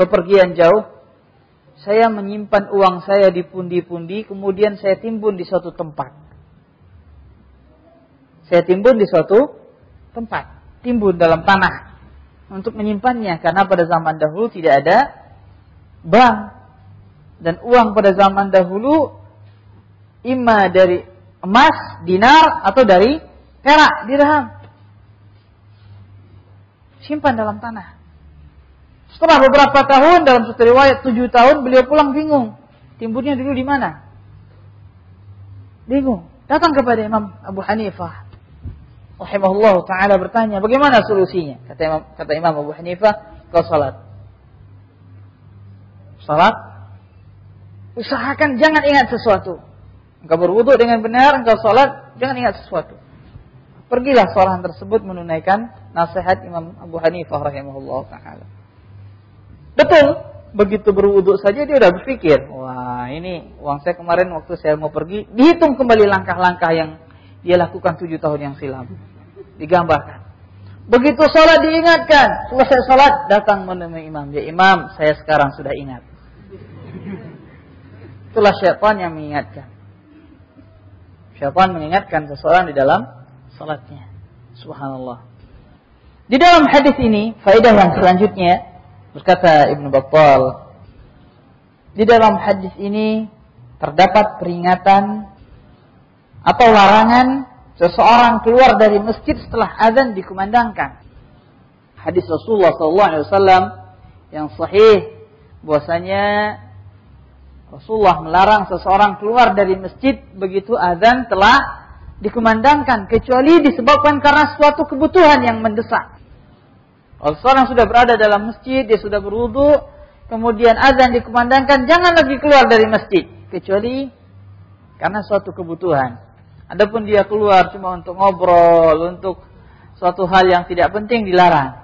bepergian jauh, saya menyimpan uang saya di pundi-pundi, kemudian saya timbun di suatu tempat. Saya timbun di suatu tempat, timbun dalam tanah untuk menyimpannya, karena pada zaman dahulu tidak ada bank. Dan uang pada zaman dahulu ima dari emas, dinar, atau dari perak, dirham. Simpan dalam tanah. Setelah beberapa tahun, dalam satu riwayat 7 tahun, beliau pulang bingung. Timbunnya dulu di mana? Bingung. Datang kepada Imam Abu Hanifah, rahimahullah ta'ala, bertanya, bagaimana solusinya? Kata Imam Abu Hanifah, kau salat. Salat, usahakan jangan ingat sesuatu. Engkau berwudu dengan benar, engkau salat, jangan ingat sesuatu. Pergilah seorang tersebut menunaikan nasihat Imam Abu Hanifah rahimahullah ta'ala. Betul, begitu berwuduk saja dia sudah berpikir, wah ini uang saya kemarin waktu saya mau pergi, dihitung kembali langkah-langkah yang dia lakukan 7 tahun yang silam. Digambarkan. Begitu sholat diingatkan, selesai sholat datang menemui imam. Ya Imam, saya sekarang sudah ingat. Itulah syaitan yang mengingatkan. Syaitan mengingatkan seseorang di dalam salatnya. Subhanallah. Di dalam hadis ini, faedah yang selanjutnya, berkata Ibnu Battal, di dalam hadis ini terdapat peringatan atau larangan seseorang keluar dari masjid setelah azan dikumandangkan. Hadis Rasulullah SAW yang sahih, bahwasanya Rasulullah melarang seseorang keluar dari masjid begitu azan telah dikumandangkan, kecuali disebabkan karena suatu kebutuhan yang mendesak. Kalau seorang sudah berada dalam masjid, dia sudah berwudu, kemudian azan dikumandangkan, jangan lagi keluar dari masjid kecuali karena suatu kebutuhan. Adapun dia keluar cuma untuk ngobrol, untuk suatu hal yang tidak penting, dilarang.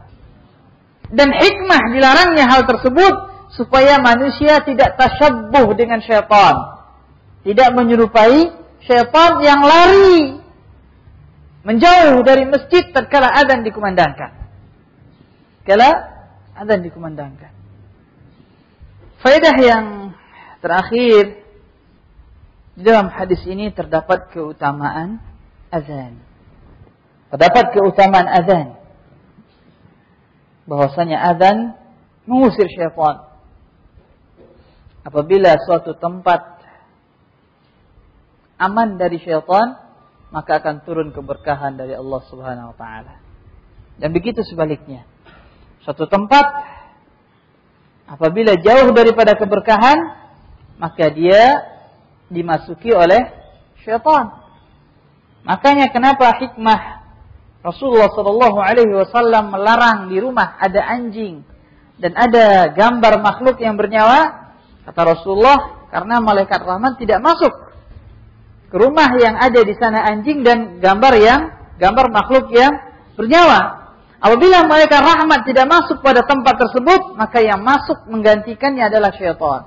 Dan hikmah dilarangnya hal tersebut supaya manusia tidak tasyabbuh dengan syaitan, tidak menyerupai syaitan yang lari menjauh dari masjid tatkala azan dikumandangkan. Kala azan dikumandangkan. Faedah yang terakhir, di dalam hadis ini terdapat keutamaan azan. Terdapat keutamaan azan. Bahwasanya azan mengusir syaitan. Apabila suatu tempat aman dari syaitan, maka akan turun keberkahan dari Allah Subhanahu wa ta'ala. Dan begitu sebaliknya. Suatu tempat apabila jauh daripada keberkahan, maka dia dimasuki oleh syaitan. Makanya kenapa hikmah Rasulullah SAW melarang di rumah ada anjing dan ada gambar makhluk yang bernyawa, kata Rasulullah, karena malaikat rahmat tidak masuk ke rumah yang ada di sana anjing dan gambar makhluk yang bernyawa. Apabila malaikat rahmat tidak masuk pada tempat tersebut, maka yang masuk menggantikannya adalah syaitan.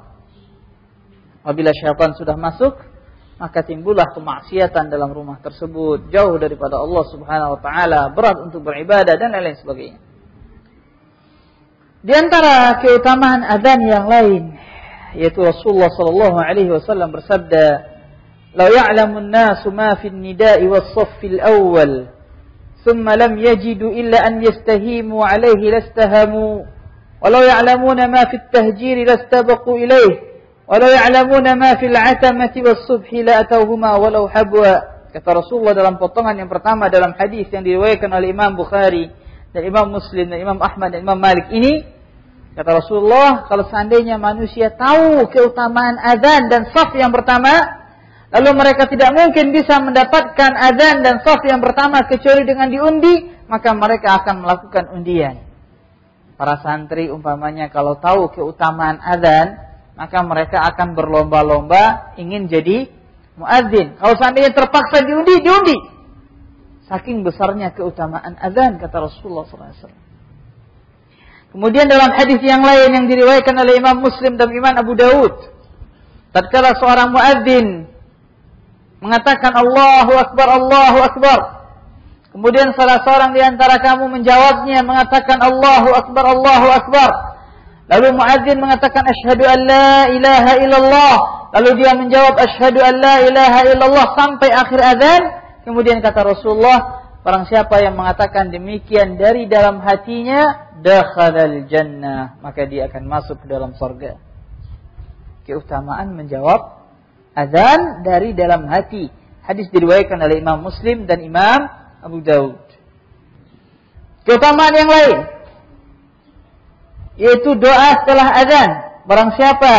Apabila syaitan sudah masuk, maka timbullah kemaksiatan dalam rumah tersebut, jauh daripada Allah Subhanahu wa taala, berat untuk beribadah dan lain sebagainya. Di antara keutamaan azan yang lain, yaitu Rasulullah sallallahu alaihi wasallam bersabda, "La ya'lamun nasu ma fi an-nida'i was-saffil awwal." ثم لم يجدوا إلا أن يستهيموا عليه لاستهموا ولو يعلمون ما في التهجير لاستبقوا إليه ولو يعلمون ما في العتمة والصبح لأتوهما ولو حبوا. Kata Rasulullah dalam potongan yang pertama dalam hadis yang diriwayatkan oleh Imam Bukhari dan Imam Muslim dan Imam Ahmad dan Imam Malik ini, kata Rasulullah, kalau seandainya manusia tahu keutamaan azan dan shaf yang pertama, lalu mereka tidak mungkin bisa mendapatkan azan dan shaf yang pertama kecuali dengan diundi, maka mereka akan melakukan undian. Para santri umpamanya kalau tahu keutamaan azan, maka mereka akan berlomba-lomba ingin jadi muadzin. Kalau seandainya terpaksa diundi. Saking besarnya keutamaan azan, kata Rasulullah SAW. Kemudian dalam hadis yang lain yang diriwayatkan oleh Imam Muslim dan Imam Abu Dawud, tatkala seorang muadzin mengatakan Allahu Akbar, kemudian salah seorang di antara kamu menjawabnya mengatakan Allahu Akbar, lalu muadzin mengatakan Asyhadu an la ilaha illallah, lalu dia menjawab Asyhadu an la ilaha illallah sampai akhir azan. Kemudian kata Rasulullah, barang siapa yang mengatakan demikian dari dalam hatinya, dakhalal jannah, maka dia akan masuk ke dalam surga. Keutamaan menjawab azan dari dalam hati. Hadis diriwayatkan oleh Imam Muslim dan Imam Abu Dawud. Keutamaan yang lain, yaitu doa setelah azan. Barang siapa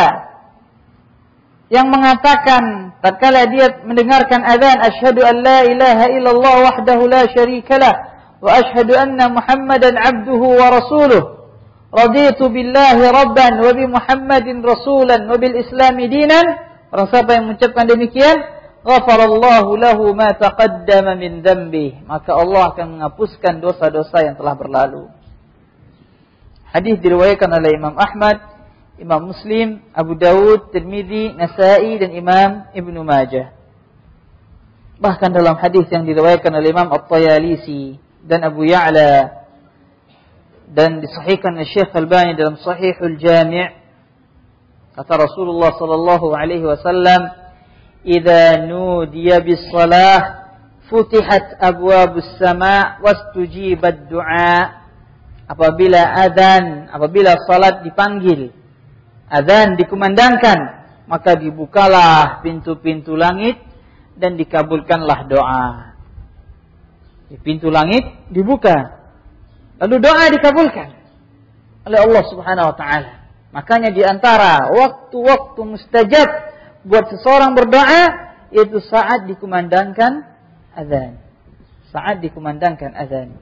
yang mengatakan tatkala dia mendengarkan azan, Asyhadu an la ilaha illallah wahdahu la syarikalah wa asyhadu anna Muhammadan abduhu wa rasuluh, raditu billahi rabban wa bi Muhammadin rasulan wa bil islami dinan. Orang siapa yang mengucapkan demikian, ghafarallahu lahu ma taqaddama min dzambih, maka Allah akan menghapuskan dosa-dosa yang telah berlalu. Hadis diriwayatkan oleh Imam Ahmad, Imam Muslim, Abu Dawud, Tirmizi, Nasa'i dan Imam Ibnu Majah. Bahkan dalam hadis yang diriwayatkan oleh Imam At-Tayalisi dan Abu Ya'la dan disahihkan oleh Syekh Al-Albani dalam Sahihul Jami', kata Rasulullah sallallahu alaihi wasallam, "Idza nudiya bis-shalah futihat abwabus sama' wastujibat du'a." Apabila azan, apabila salat dipanggil, azan dikumandangkan, maka dibukalah pintu-pintu langit dan dikabulkanlah doa. Di pintu langit dibuka, lalu doa dikabulkan oleh Allah Subhanahu wa taala. Makanya di antara waktu-waktu mustajab buat seseorang berdoa, yaitu saat dikumandangkan azan. Saat dikumandangkan azan.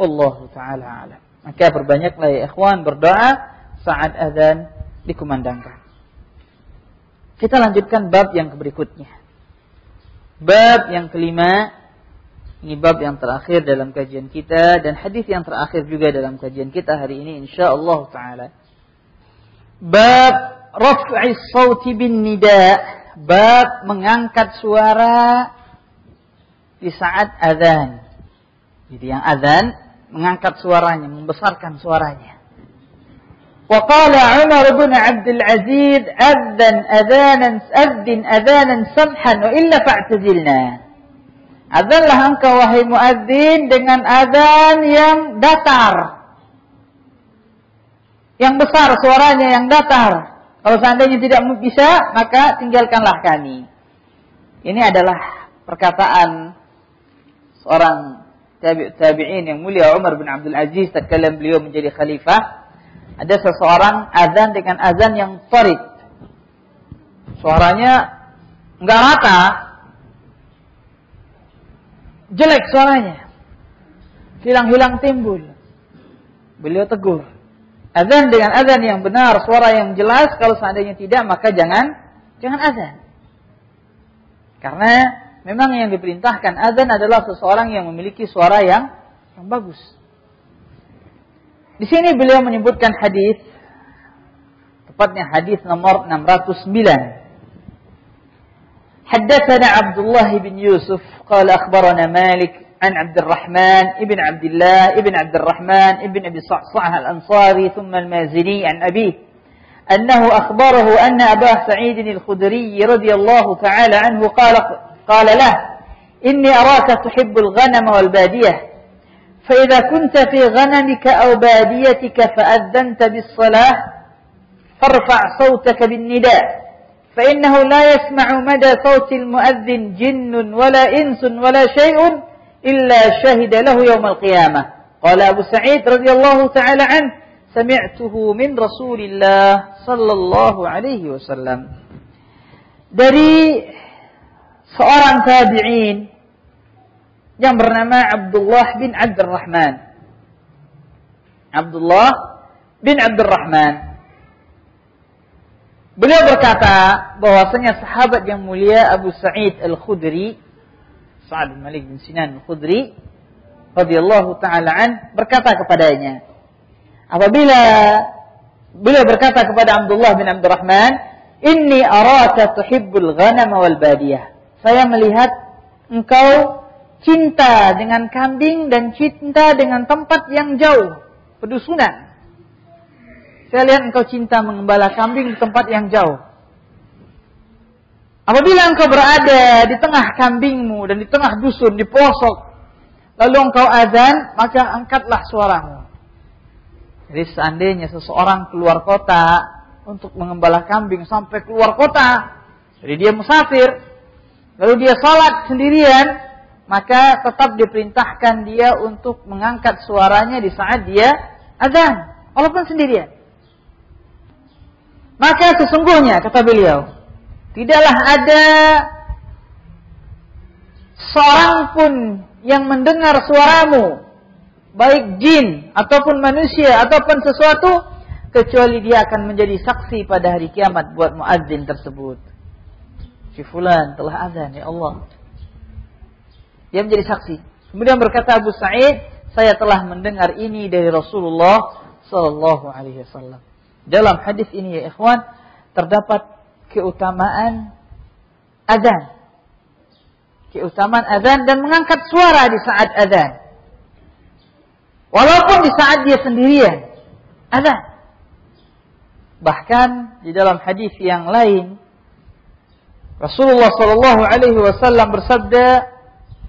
Wallahu ta'ala a'lam. Maka perbanyaklah ya ikhwan berdoa saat azan dikumandangkan. Kita lanjutkan bab yang berikutnya. Bab yang kelima. Ini bab yang terakhir dalam kajian kita. Dan hadis yang terakhir juga dalam kajian kita hari ini insyaAllah ta'ala. Bab raf'i sauti bin nida, bab mengangkat suara di saat azan. Jadi yang azan mengangkat suaranya, membesarkan suaranya. Wa qala Umar bin Abdul Aziz, adzan adzanan samhan wa illa fa'tazilna. Azanlah engkau wahai muadzin dengan azan yang datar, yang besar suaranya, yang datar. Kalau seandainya tidak bisa, maka tinggalkanlah kami. Ini adalah perkataan seorang tabi'in yang mulia Umar bin Abdul Aziz tatkala beliau menjadi khalifah. Ada seseorang azan dengan azan yang farid. Suaranya enggak rata. Jelek suaranya. Hilang-hilang timbul. Beliau tegur. Azan dengan azan yang benar, suara yang jelas. Kalau seandainya tidak, maka jangan azan. Karena memang yang diperintahkan azan adalah seseorang yang memiliki suara yang bagus. Di sini beliau menyebutkan hadis, tepatnya hadis nomor 609. حدثنا عبد الله بن يوسف قال أخبرنا مالك عن عبد الرحمن ابن عبد الله ابن عبد الرحمن ابن أبي صعصعة الأنصاري ثم المازني عن أبيه أنه أخبره أن أبا سعيد الخدري رضي الله تعالى عنه قال له إني أراك تحب الغنم والبادية فإذا كنت في غنمك أو باديتك فأذنت بالصلاة فارفع صوتك بالنداء فإنه لا يسمع مدى صوت المؤذن جن ولا إنس ولا شيء إلا شهد له يوم القيامة قال أبو سعيد رضي الله تعالى عنه سمعته من رسول الله sallallahu alaihi wasallam. Dari seorang tabi'in yang bernama Abdullah bin Abdurrahman. Abdullah bin Abdurrahman. Beliau berkata bahwasanya sahabat yang mulia Abu Sa'id Al-Khudri, Sa'ad bin Malik bin Sinan Al-Khudri radhiyallahu taala an, berkata kepadanya, apabila beliau berkata kepada Abdullah bin Abdurrahman, "Inni araka tuhibbul ghanama wal badiyah." Saya melihat engkau cinta dengan kambing dan cinta dengan tempat yang jauh, pedusunan. Saya lihat engkau cinta mengembala kambing di tempat yang jauh. Apabila engkau berada di tengah kambingmu dan di tengah dusun, di pelosok, lalu engkau azan, maka angkatlah suaramu. Jadi seandainya seseorang keluar kota untuk mengembala kambing sampai keluar kota, jadi dia musafir, lalu dia salat sendirian, maka tetap diperintahkan dia untuk mengangkat suaranya di saat dia azan, walaupun sendirian. Maka sesungguhnya, kata beliau, tidaklah ada seorang pun yang mendengar suaramu, baik jin, ataupun manusia, ataupun sesuatu, kecuali dia akan menjadi saksi pada hari kiamat buat muadzin tersebut. Si fulan telah azan, ya Allah. Dia menjadi saksi. Kemudian berkata Abu Sa'id, saya telah mendengar ini dari Rasulullah sallallahu alaihi wasallam. Dalam hadis ini ya ikhwan, terdapat keutamaan azan. Keutamaan azan dan mengangkat suara di saat azan. Walaupun di saat dia sendirian, azan. Bahkan di dalam hadis yang lain, Rasulullah sallallahu alaihi wasallam bersabda,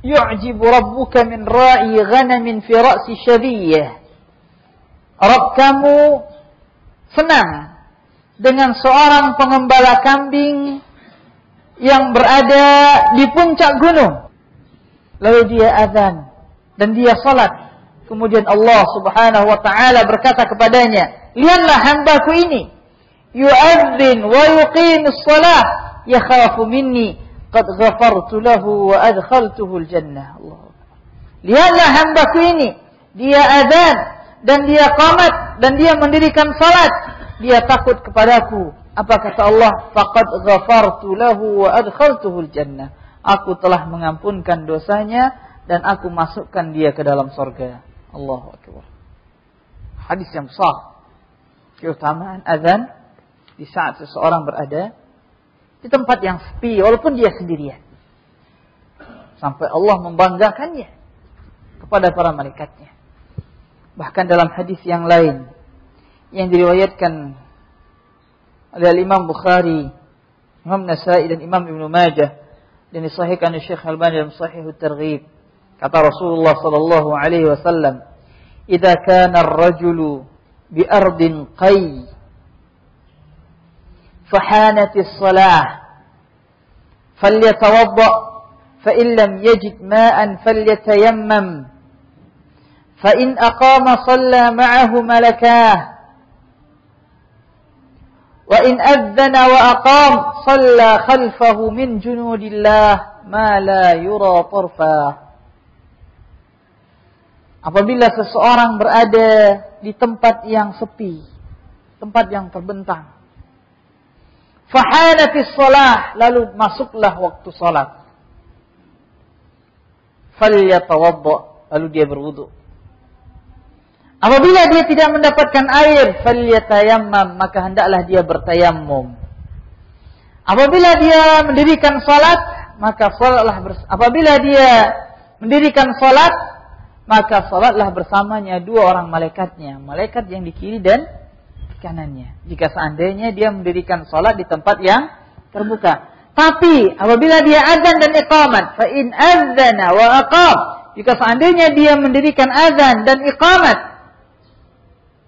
"Yu'jibu rabbuka min ra'i ghanamin fi ra'si syadiyah." Rabb kamu senang dengan seorang pengembala kambing yang berada di puncak gunung. Lalu dia azan dan dia salat. Kemudian Allah subhanahu wa ta'ala berkata kepadanya, lihatlah hambaku ini. Yu'adzin wa yuqimus salah yakhafu minni qad ghafartu lahu wa adkhaltuhul jannah. Allah. Lihatlah hambaku ini. Dia azan dan dia qamat. Dan dia mendirikan salat. Dia takut kepadaku. Apa kata Allah? Faqad ghafartu lahu wa adkhaltuhul jannah. Aku telah mengampunkan dosanya. Dan aku masukkan dia ke dalam surga. Allahu Akbar. Hadis yang sah. Keutamaan azan. Di saat seseorang berada. Di tempat yang sepi. Walaupun dia sendirian. Sampai Allah membanggakannya. Kepada para malaikatnya. Bahkan dalam hadis yang lain yang diriwayatkan oleh Imam Bukhari, Imam Nasa'i dan Imam Ibnu Majah dan disahihkan oleh Syekh Al-Albani dalam Sahih At-Targhib, kata Rasulullah sallallahu alaihi wasallam, "Idza kana ar-rajulu bi ardin qayy fa hanat as-salah falyatawadda fa in lam yajid ma'an falyatayammam." فإن أقام صلى معه ملكاه وإن أذن وأقام صلى خلفه من جنود الله ما لا يرى طرفاه. Apabila seseorang berada di tempat yang sepi, tempat yang terbentang, fahanatis salah, lalu masuklah waktu salat, falyatawadda, lalu dia berwudu. Apabila dia tidak mendapatkan air, falyatayammam, maka hendaklah dia bertayammum. Apabila dia mendirikan salat, maka salatlah bersama. Apabila dia mendirikan salat, maka salatlah bersamanya dua orang malaikatnya, malaikat yang di kiri dan di kanannya. Jika seandainya dia mendirikan salat di tempat yang terbuka. Tapi apabila dia azan dan iqamat, fa in azana wa aqam, jika seandainya dia mendirikan azan dan iqamat,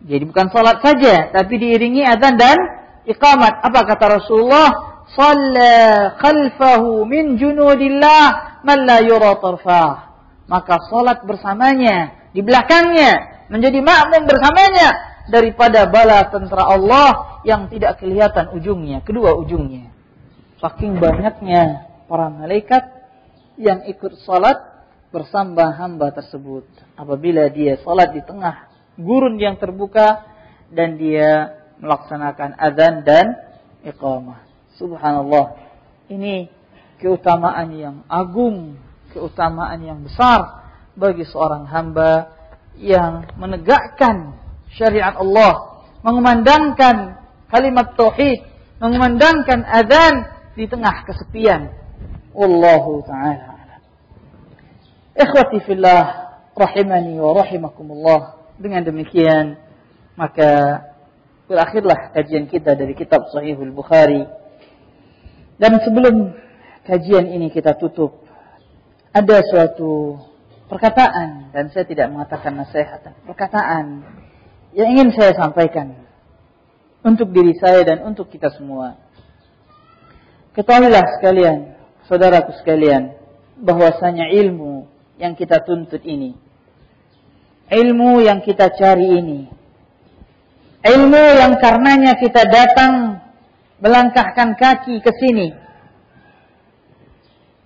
jadi bukan salat saja, tapi diiringi azan dan iqamat. Apa kata Rasulullah? Shalla khalfahu min junudillah man la yura tarfah. Maka salat bersamanya, di belakangnya, menjadi makmum bersamanya daripada bala tentara Allah yang tidak kelihatan ujungnya, kedua ujungnya. Saking banyaknya para malaikat yang ikut salat bersama hamba tersebut. Apabila dia salat di tengah gurun yang terbuka dan dia melaksanakan azan dan iqamah. Subhanallah. Ini keutamaan yang agung, keutamaan yang besar bagi seorang hamba yang menegakkan syariat Allah, mengumandangkan kalimat tauhid, mengumandangkan azan di tengah kesepian. Wallahu ta'ala a'lam. Ikhwati fillah, rahimani wa rahimakumullah. Dengan demikian, maka berakhirlah kajian kita dari kitab Sahihul Bukhari. Dan sebelum kajian ini kita tutup, ada suatu perkataan, dan saya tidak mengatakan nasihat, perkataan yang ingin saya sampaikan untuk diri saya dan untuk kita semua. Ketahuilah sekalian, saudaraku sekalian, bahwasanya ilmu yang kita tuntut ini, ilmu yang kita cari ini, ilmu yang karenanya kita datang melangkahkan kaki ke sini,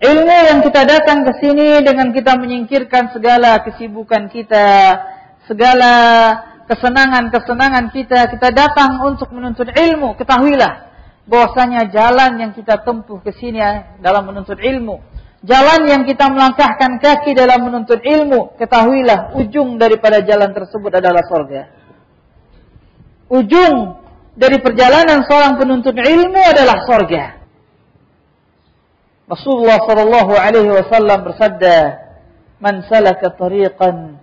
ilmu yang kita datang ke sini dengan kita menyingkirkan segala kesibukan kita, segala kesenangan-kesenangan kita, kita datang untuk menuntut ilmu. Ketahuilah bahwasanya jalan yang kita tempuh ke sini dalam menuntut ilmu, jalan yang kita melangkahkan kaki dalam menuntut ilmu, ketahuilah ujung daripada jalan tersebut adalah surga. Ujung dari perjalanan seorang penuntut ilmu adalah surga. Rasulullah SAW bersabda, "Man salaka tariqan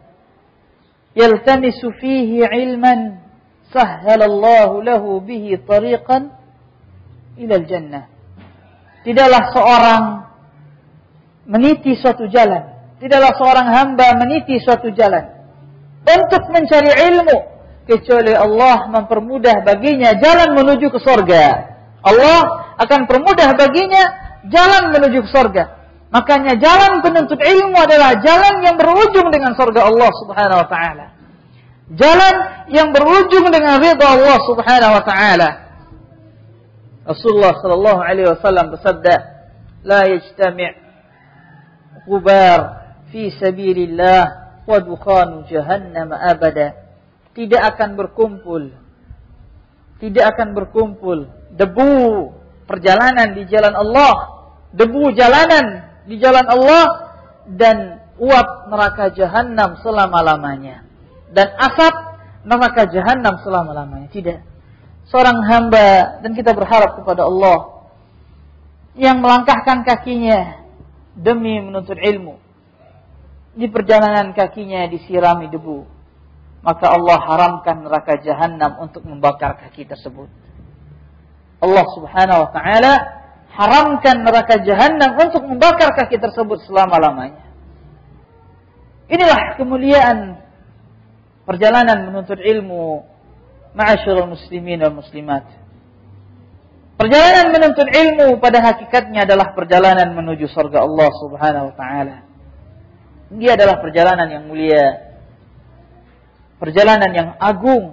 yaltamisu fihi ilman, sahhalallahu lahu bihi tariqan ila al-jannah." Tidaklah seorang meniti suatu jalan, tidaklah seorang hamba meniti suatu jalan untuk mencari ilmu, kecuali Allah mempermudah baginya jalan menuju ke surga. Allah akan permudah baginya jalan menuju ke surga. Makanya jalan penuntut ilmu adalah jalan yang berujung dengan surga Allah Subhanahu wa ta'ala, jalan yang berujung dengan ridha Allah Subhanahu wa ta'ala. Rasulullah sallallahu alaihi wasallam bersabda, "La yajtami' gubar fi sabilillah wa dukhanu jahannam abada." Tidak akan berkumpul, tidak akan berkumpul debu perjalanan di jalan Allah, debu jalanan di jalan Allah, dan uap neraka jahannam selama-lamanya, dan asap neraka jahannam selama-lamanya. Tidak. Seorang hamba, dan kita berharap kepada Allah, yang melangkahkan kakinya demi menuntut ilmu, di perjalanan kakinya disirami debu, maka Allah haramkan neraka jahannam untuk membakar kaki tersebut. Allah Subhanahu wa ta'ala haramkan neraka jahannam untuk membakar kaki tersebut selama-lamanya. Inilah kemuliaan perjalanan menuntut ilmu, ma'asyiral muslimin wal muslimat. Perjalanan menuntut ilmu pada hakikatnya adalah perjalanan menuju surga Allah Subhanahu wa ta'ala. Dia adalah perjalanan yang mulia, perjalanan yang agung,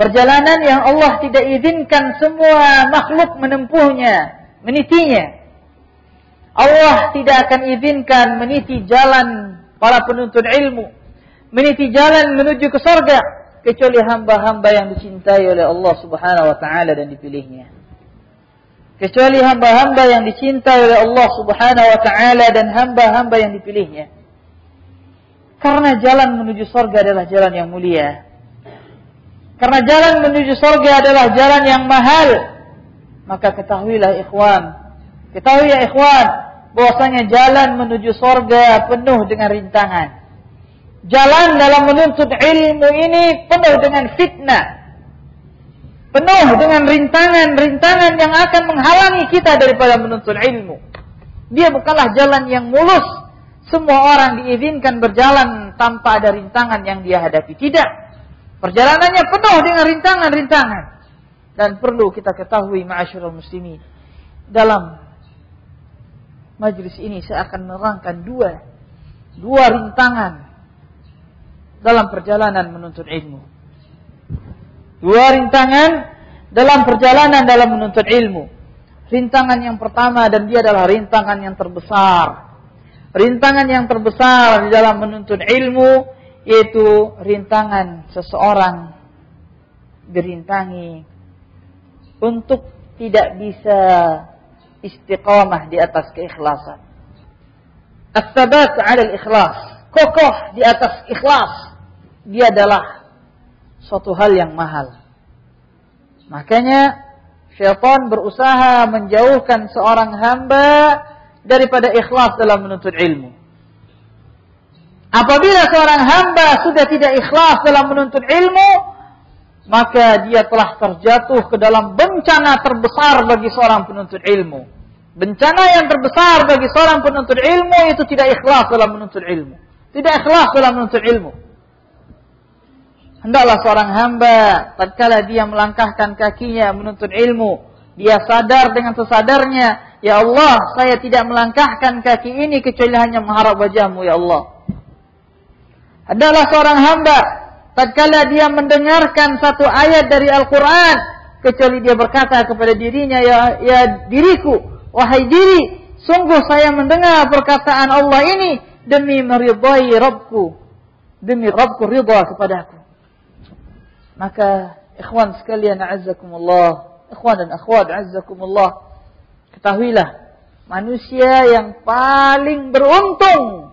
perjalanan yang Allah tidak izinkan semua makhluk menempuhnya, menitinya. Allah tidak akan izinkan meniti jalan para penuntut ilmu, meniti jalan menuju ke surga, kecuali hamba-hamba yang dicintai oleh Allah Subhanahu wa ta'ala dan dipilihnya. Kecuali hamba-hamba yang dicintai oleh Allah Subhanahu wa ta'ala dan hamba-hamba yang dipilihnya. Karena jalan menuju surga adalah jalan yang mulia. Karena jalan menuju surga adalah jalan yang mahal. Maka ketahuilah ikhwan. Ketahui ya ikhwan, bahwasanya jalan menuju surga penuh dengan rintangan. Jalan dalam menuntut ilmu ini penuh dengan fitnah. Penuh dengan rintangan-rintangan yang akan menghalangi kita daripada menuntut ilmu. Dia bukanlah jalan yang mulus. Semua orang diizinkan berjalan tanpa ada rintangan yang dia hadapi. Tidak. Perjalanannya penuh dengan rintangan-rintangan. Dan perlu kita ketahui ma'asyiral muslimin, dalam majelis ini saya akan menerangkan dua rintangan dalam perjalanan menuntut ilmu. Dua rintangan dalam perjalanan dalam menuntut ilmu. Rintangan yang pertama, dan dia adalah rintangan yang terbesar. Rintangan yang terbesar di dalam menuntut ilmu, yaitu rintangan seseorang dirintangi untuk tidak bisa istiqamah di atas keikhlasan. As-sabat 'ala al-ikhlas, kokoh di atas ikhlas, dia adalah suatu hal yang mahal. Makanya syaitan berusaha menjauhkan seorang hamba daripada ikhlas dalam menuntut ilmu. Apabila seorang hamba sudah tidak ikhlas dalam menuntut ilmu, maka dia telah terjatuh ke dalam bencana terbesar bagi seorang penuntut ilmu. Bencana yang terbesar bagi seorang penuntut ilmu itu tidak ikhlas dalam menuntut ilmu. Tidak ikhlas dalam menuntut ilmu. Hendaklah seorang hamba tatkala dia melangkahkan kakinya menuntut ilmu, dia sadar dengan sesadarnya, ya Allah, saya tidak melangkahkan kaki ini kecuali hanya mengharap wajahmu, ya Allah. Adalah seorang hamba tatkala dia mendengarkan satu ayat dari Al-Quran, kecuali dia berkata kepada dirinya, ya diriku, wahai diri, sungguh saya mendengar perkataan Allah ini demi meridai Rabbku, demi Rabbku ridha kepadaku. Maka ikhwan sekalian azzakumullah, ikhwan dan akhwat azzakumullah, ketahuilah manusia yang paling beruntung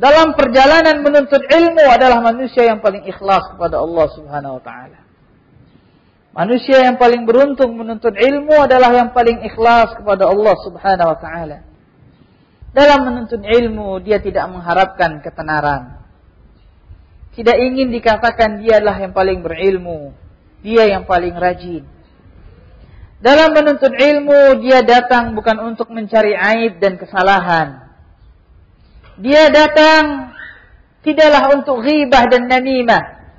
dalam perjalanan menuntut ilmu adalah manusia yang paling ikhlas kepada Allah Subhanahu wa taala. Manusia yang paling beruntung menuntut ilmu adalah yang paling ikhlas kepada Allah Subhanahu wa taala. Dalam menuntut ilmu dia tidak mengharapkan ketenaran. Tidak ingin dikatakan dialah yang paling berilmu, dia yang paling rajin. Dalam menuntut ilmu, dia datang bukan untuk mencari aib dan kesalahan. Dia datang tidaklah untuk ghibah dan namimah.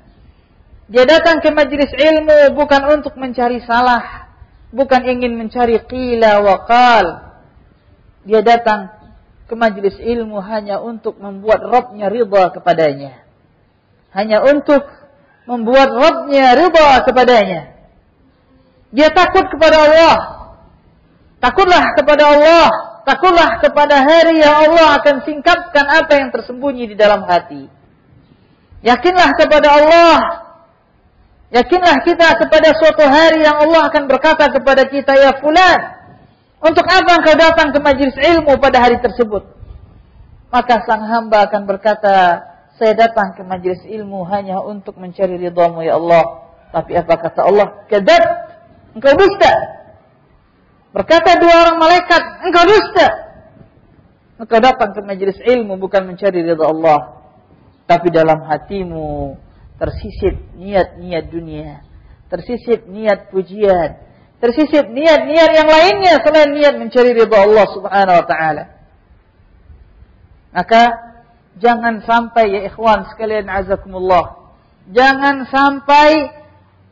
Dia datang ke majelis ilmu bukan untuk mencari salah, bukan ingin mencari qila wa qal. Dia datang ke majelis ilmu hanya untuk membuat Rabbnya ridha kepadanya. Hanya untuk membuat Rabbnya ridha kepadanya. Dia takut kepada Allah. Takutlah kepada Allah. Takutlah kepada hari yang Allah akan singkapkan apa yang tersembunyi di dalam hati. Yakinlah kepada Allah. Yakinlah kita kepada suatu hari yang Allah akan berkata kepada kita, ya fulan, untuk apa engkau datang ke majelis ilmu pada hari tersebut? Maka sang hamba akan berkata, saya datang ke majelis ilmu hanya untuk mencari ridhamu ya Allah. Tapi apa kata Allah? Kadzab, engkau dusta. Berkata dua orang malaikat, engkau dusta. Engkau datang ke majelis ilmu bukan mencari ridha Allah, tapi dalam hatimu tersisip niat-niat dunia, tersisip niat pujian, tersisip niat-niat yang lainnya selain niat mencari ridha Allah Subhanahu wa taala. Maka jangan sampai ya ikhwan sekalian azakumullah, jangan sampai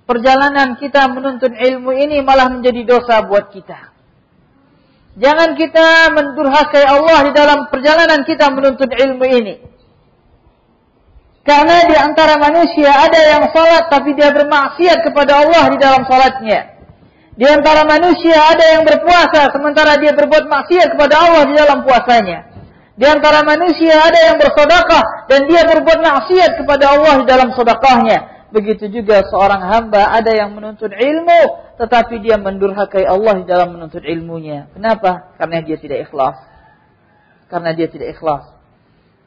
perjalanan kita menuntut ilmu ini malah menjadi dosa buat kita. Jangan kita mendurhakai Allah di dalam perjalanan kita menuntut ilmu ini. Karena di antara manusia ada yang salat tapi dia bermaksiat kepada Allah di dalam salatnya. Di antara manusia ada yang berpuasa sementara dia berbuat maksiat kepada Allah di dalam puasanya. Di antara manusia ada yang bersedekah dan dia berbuat maksiat kepada Allah dalam sedekahnya. Begitu juga seorang hamba ada yang menuntut ilmu tetapi dia mendurhakai Allah dalam menuntut ilmunya. Kenapa? Karena dia tidak ikhlas.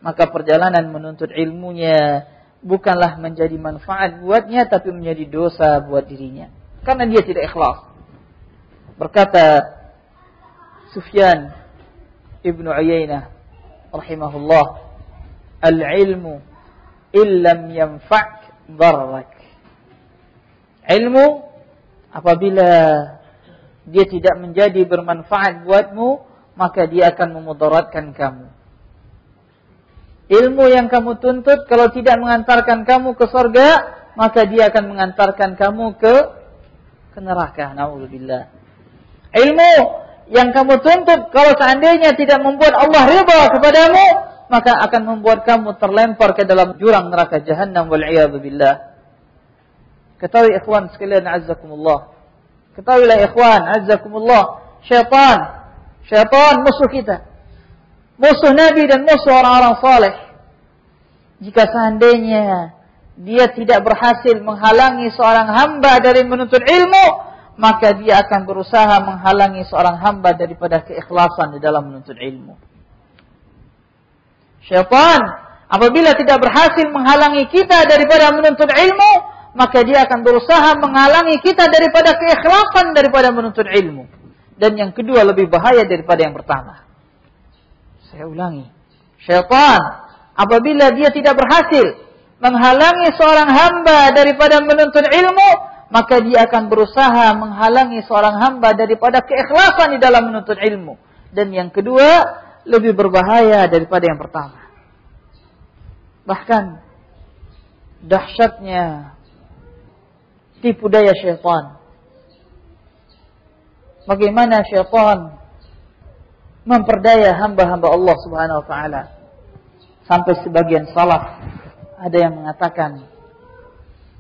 maka perjalanan menuntut ilmunya bukanlah menjadi manfaat buatnya, tapi menjadi dosa buat dirinya, karena dia tidak ikhlas. Berkata Sufyan Ibnu Uyainah rahimahullah, al-ilmu illam yanfa'k darrak. Ilmu apabila dia tidak menjadi bermanfaat buatmu, maka dia akan memudaratkan kamu. Ilmu yang kamu tuntut kalau tidak mengantarkan kamu ke surga, maka dia akan mengantarkan kamu ke neraka. Na'udzubillah. Ilmu yang kamu tuntut kalau seandainya tidak membuat Allah ridha kepadamu, maka akan membuat kamu terlempar ke dalam jurang neraka jahannam wal iyadzu billah. Ketahui ikhwan sekalian azzakumullah. Ketahuilah ikhwan azzakumullah, syaitan musuh kita. Musuh Nabi dan musuh orang-orang saleh. Jika seandainya dia tidak berhasil menghalangi seorang hamba dari menuntut ilmu, maka dia akan berusaha menghalangi seorang hamba daripada keikhlasan di dalam menuntut ilmu. Syaitan apabila tidak berhasil menghalangi kita daripada menuntut ilmu, maka dia akan berusaha menghalangi kita daripada keikhlasan daripada menuntut ilmu. Dan yang kedua lebih bahaya daripada yang pertama. Saya ulangi. Syaitan apabila dia tidak berhasil menghalangi seorang hamba daripada menuntut ilmu, maka dia akan berusaha menghalangi seorang hamba daripada keikhlasan di dalam menuntut ilmu. Dan yang kedua lebih berbahaya daripada yang pertama. Bahkan dahsyatnya tipu daya syaitan. Bagaimana syaitan memperdaya hamba-hamba Allah Subhanahu wa taala. Sampai sebagian salaf ada yang mengatakan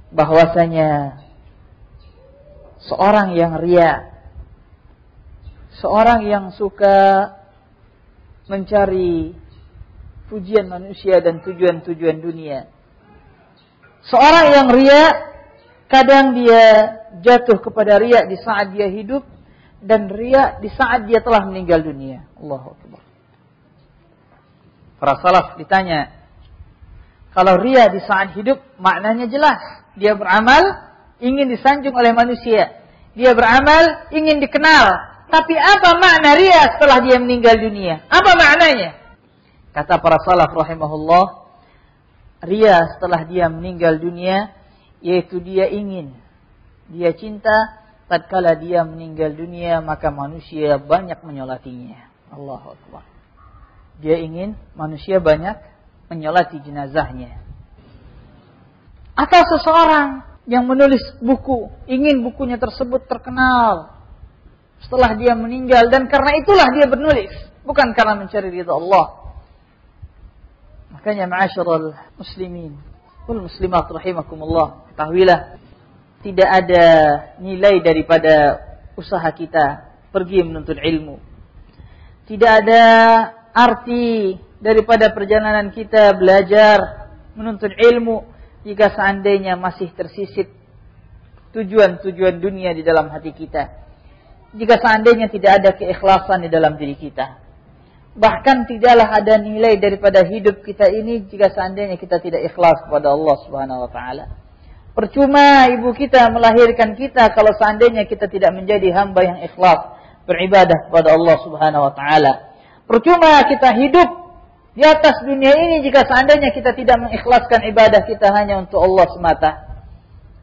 bahwasanya seorang yang ria, seorang yang suka mencari pujian manusia dan tujuan-tujuan dunia, seorang yang ria, kadang dia jatuh kepada ria di saat dia hidup, dan ria di saat dia telah meninggal dunia. Allahu Akbar. Para salaf ditanya, kalau ria di saat hidup, maknanya jelas, dia beramal ingin disanjung oleh manusia. Dia beramal ingin dikenal. Tapi apa makna riya setelah dia meninggal dunia? Apa maknanya? Kata para salaf rahimahullah, riya setelah dia meninggal dunia, yaitu dia ingin, dia cinta, tatkala dia meninggal dunia, maka manusia banyak menyolatinya. Allahu Akbar. Dia ingin manusia banyak menyolati jenazahnya. Atau seseorang yang menulis buku, ingin bukunya tersebut terkenal setelah dia meninggal, dan karena itulah dia menulis, bukan karena mencari ridha Allah. Makanya ma'asyiral muslimin wal muslimat rahimakumullah, ketahuilah tidak ada nilai daripada usaha kita pergi menuntut ilmu. Tidak ada arti daripada perjalanan kita belajar menuntut ilmu jika seandainya masih tersisip tujuan-tujuan dunia di dalam hati kita. Jika seandainya tidak ada keikhlasan di dalam diri kita. Bahkan tidaklah ada nilai daripada hidup kita ini jika seandainya kita tidak ikhlas kepada Allah Subhanahu wa taala. Percuma ibu kita melahirkan kita kalau seandainya kita tidak menjadi hamba yang ikhlas beribadah kepada Allah Subhanahu wa taala. Percuma kita hidup di atas dunia ini jika seandainya kita tidak mengikhlaskan ibadah kita hanya untuk Allah semata.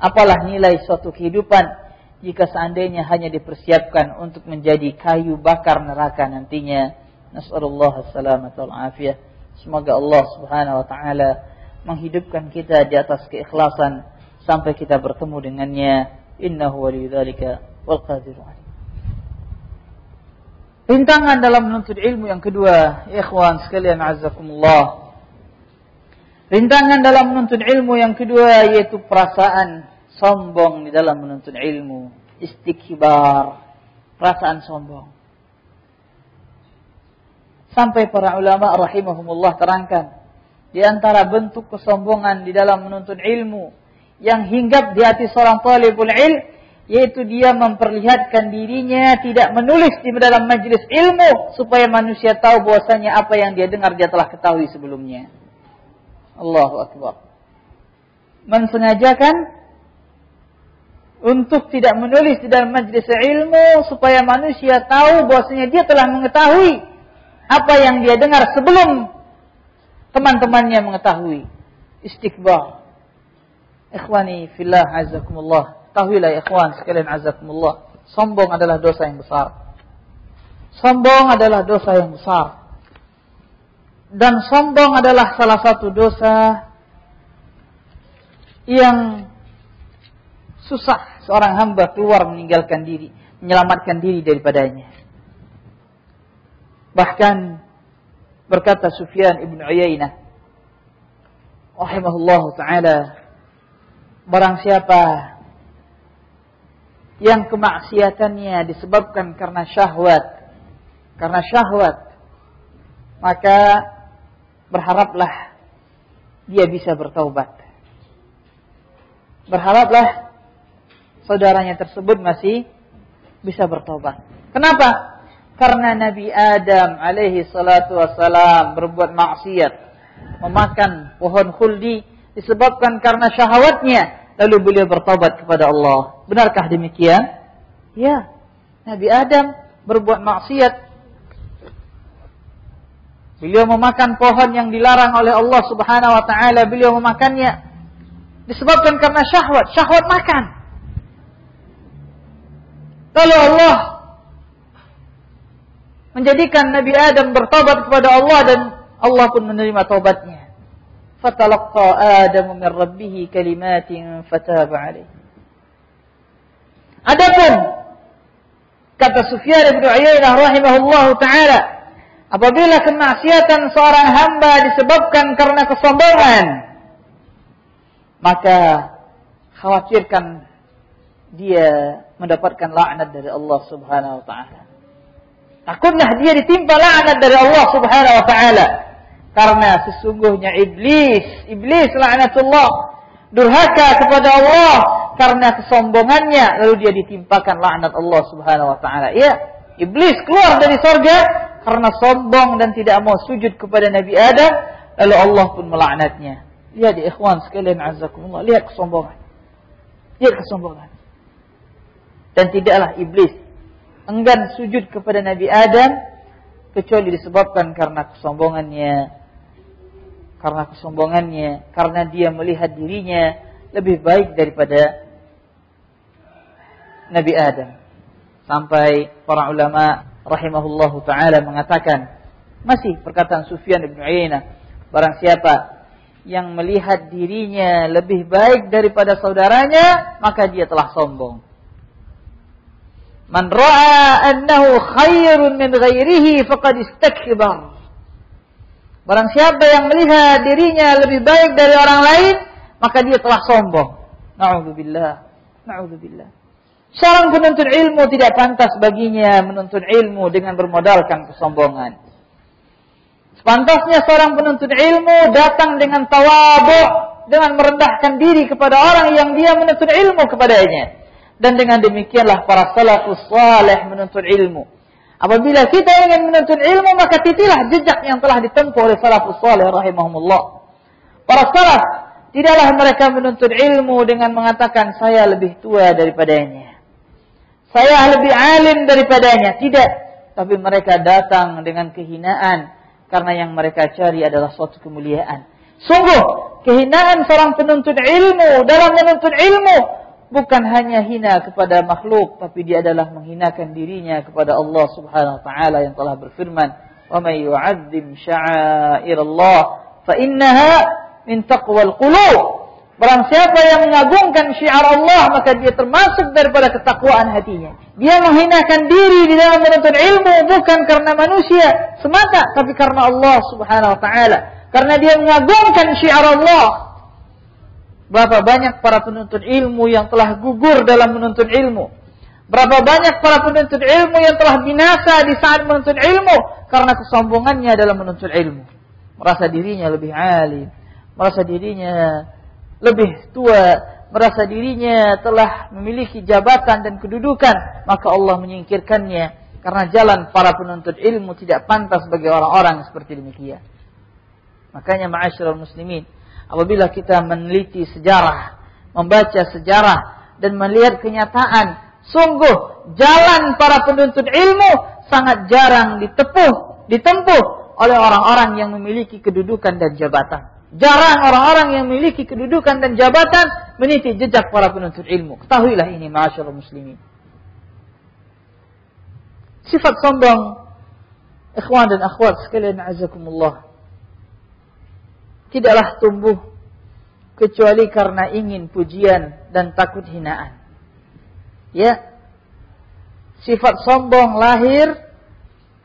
Apalah nilai suatu kehidupan jika seandainya hanya dipersiapkan untuk menjadi kayu bakar neraka nantinya. Nasallallahu assalamata wal afiyah. Semoga Allah Subhanahu wa taala menghidupkan kita di atas keikhlasan sampai kita bertemu dengannya. Innahu waliyudzalika wal qadiru alaihi. Rintangan dalam menuntut ilmu yang kedua, ikhwan sekalian azzakumullah. Rintangan dalam menuntut ilmu yang kedua yaitu perasaan sombong di dalam menuntut ilmu, istikbar, perasaan sombong. Sampai para ulama rahimahumullah terangkan di antara bentuk kesombongan di dalam menuntut ilmu yang hinggap di hati seorang talibul ilm yaitu dia memperlihatkan dirinya tidak menulis di dalam majelis ilmu supaya manusia tahu bahwasanya apa yang dia dengar dia telah ketahui sebelumnya. Allahu Akbar. Mensengajakan untuk tidak menulis di dalam majelis ilmu supaya manusia tahu bahwasanya dia telah mengetahui apa yang dia dengar sebelum teman-temannya mengetahui. Istikbar. Ikhwani fillah azakumullah. Tahuilah ikhwan sekalian azakumullah, sombong adalah dosa yang besar. Sombong adalah dosa yang besar. Dan sombong adalah salah satu dosa yang susah seorang hamba keluar meninggalkan diri, menyelamatkan diri daripadanya. Bahkan berkata Sufyan Ibn Uyainah rahimahullah ta'ala, barang siapa yang kemaksiatannya disebabkan karena syahwat. Karena syahwat. Maka berharaplah dia bisa bertaubat. Berharaplah saudaranya tersebut masih bisa bertaubat. Kenapa? Karena Nabi Adam alaihi salatu wassalam berbuat maksiat. Memakan pohon khuldi disebabkan karena syahwatnya. Lalu beliau bertobat kepada Allah. Benarkah demikian? Ya. Nabi Adam berbuat maksiat. Beliau memakan pohon yang dilarang oleh Allah subhanahu wa ta'ala. Beliau memakannya. Disebabkan karena syahwat. Syahwat makan. Lalu Allah menjadikan Nabi Adam bertobat kepada Allah. Dan Allah pun menerima taubatnya. فَتَلَقَّى آدَمُ مِنْ رَبِّهِ كَلِمَاتٍ فَتَابَ عَلَيْهِ. Adapun kata Sufyan bin Uyainah rahimahullahu ta'ala, apabila kemaksiatan seorang hamba disebabkan karena kesombongan, maka khawatirkan dia mendapatkan laknat dari Allah subhanahu wa ta'ala. Takutlah dia ditimpa laknat dari Allah subhanahu wa ta'ala. Karena sesungguhnya Iblis la'natullah, durhaka kepada Allah karena kesombongannya, lalu dia ditimpakan laknat Allah subhanahu wa ta'ala. Ya, Iblis keluar dari surga karena sombong dan tidak mau sujud kepada Nabi Adam, lalu Allah pun melaknatnya. Lihat ya ikhwan sekalian azakumullah, lihat kesombongan. Lihat kesombongan. Dan tidaklah Iblis enggan sujud kepada Nabi Adam kecuali disebabkan karena kesombongannya. Karena dia melihat dirinya lebih baik daripada Nabi Adam. Sampai para ulama rahimahullahu ta'ala mengatakan, masih perkataan Sufyan bin Uyainah, barang siapa yang melihat dirinya lebih baik daripada saudaranya, maka dia telah sombong. Man ra'a annahu khairun min ghairihi faqad istakbar. Barang siapa yang melihat dirinya lebih baik dari orang lain, maka dia telah sombong. Na'udzubillah. Na'udzubillah. Seorang penuntut ilmu tidak pantas baginya menuntut ilmu dengan bermodalkan kesombongan. Sepantasnya seorang penuntut ilmu datang dengan tawadhu', dengan merendahkan diri kepada orang yang dia menuntut ilmu kepadanya. Dan dengan demikianlah para salafus salih menuntut ilmu. Apabila kita ingin menuntut ilmu, maka titilah jejak yang telah ditempuh oleh salafus salih rahimahumullah. Para salaf, tidaklah mereka menuntut ilmu dengan mengatakan saya lebih tua daripadanya, saya lebih alim daripadanya. Tidak. Tapi mereka datang dengan kehinaan, karena yang mereka cari adalah suatu kemuliaan. Sungguh, kehinaan seorang penuntut ilmu dalam menuntut ilmu bukan hanya hina kepada makhluk, tapi dia adalah menghinakan dirinya kepada Allah subhanahu wa ta'ala yang telah berfirman, وَمَنْ يُعَذِّمْ شَعَائِرَ اللَّهِ فَإِنَّهَا مِنْ تَقْوَى الْقُلُوبِ. Barang siapa yang mengagungkan syiar Allah, maka dia termasuk daripada ketakwaan hatinya. Dia menghinakan diri di dalam menuntut ilmu bukan karena manusia semata, tapi karena Allah subhanahu wa ta'ala. Karena dia mengagungkan syiar Allah. Berapa banyak para penuntut ilmu yang telah gugur dalam menuntut ilmu. Berapa banyak para penuntut ilmu yang telah binasa di saat menuntut ilmu. Karena kesombongannya dalam menuntut ilmu. Merasa dirinya lebih alim. Merasa dirinya lebih tua merasa dirinya telah memiliki jabatan dan kedudukan, maka Allah menyingkirkannya, karena jalan para penuntut ilmu tidak pantas bagi orang-orang seperti demikian. Makanya ma'asyiral muslimin, apabila kita meneliti sejarah, membaca sejarah dan melihat kenyataan, sungguh jalan para penuntut ilmu sangat jarang ditempuh oleh orang-orang yang memiliki kedudukan dan jabatan. Jarang orang-orang yang memiliki kedudukan dan jabatan meniti jejak para penuntut ilmu. Ketahuilah ini ma'asyiral muslimin. Sifat sombong, ikhwan dan akhwat sekalian azakumullah, tidaklah tumbuh kecuali karena ingin pujian dan takut hinaan. Ya, sifat sombong lahir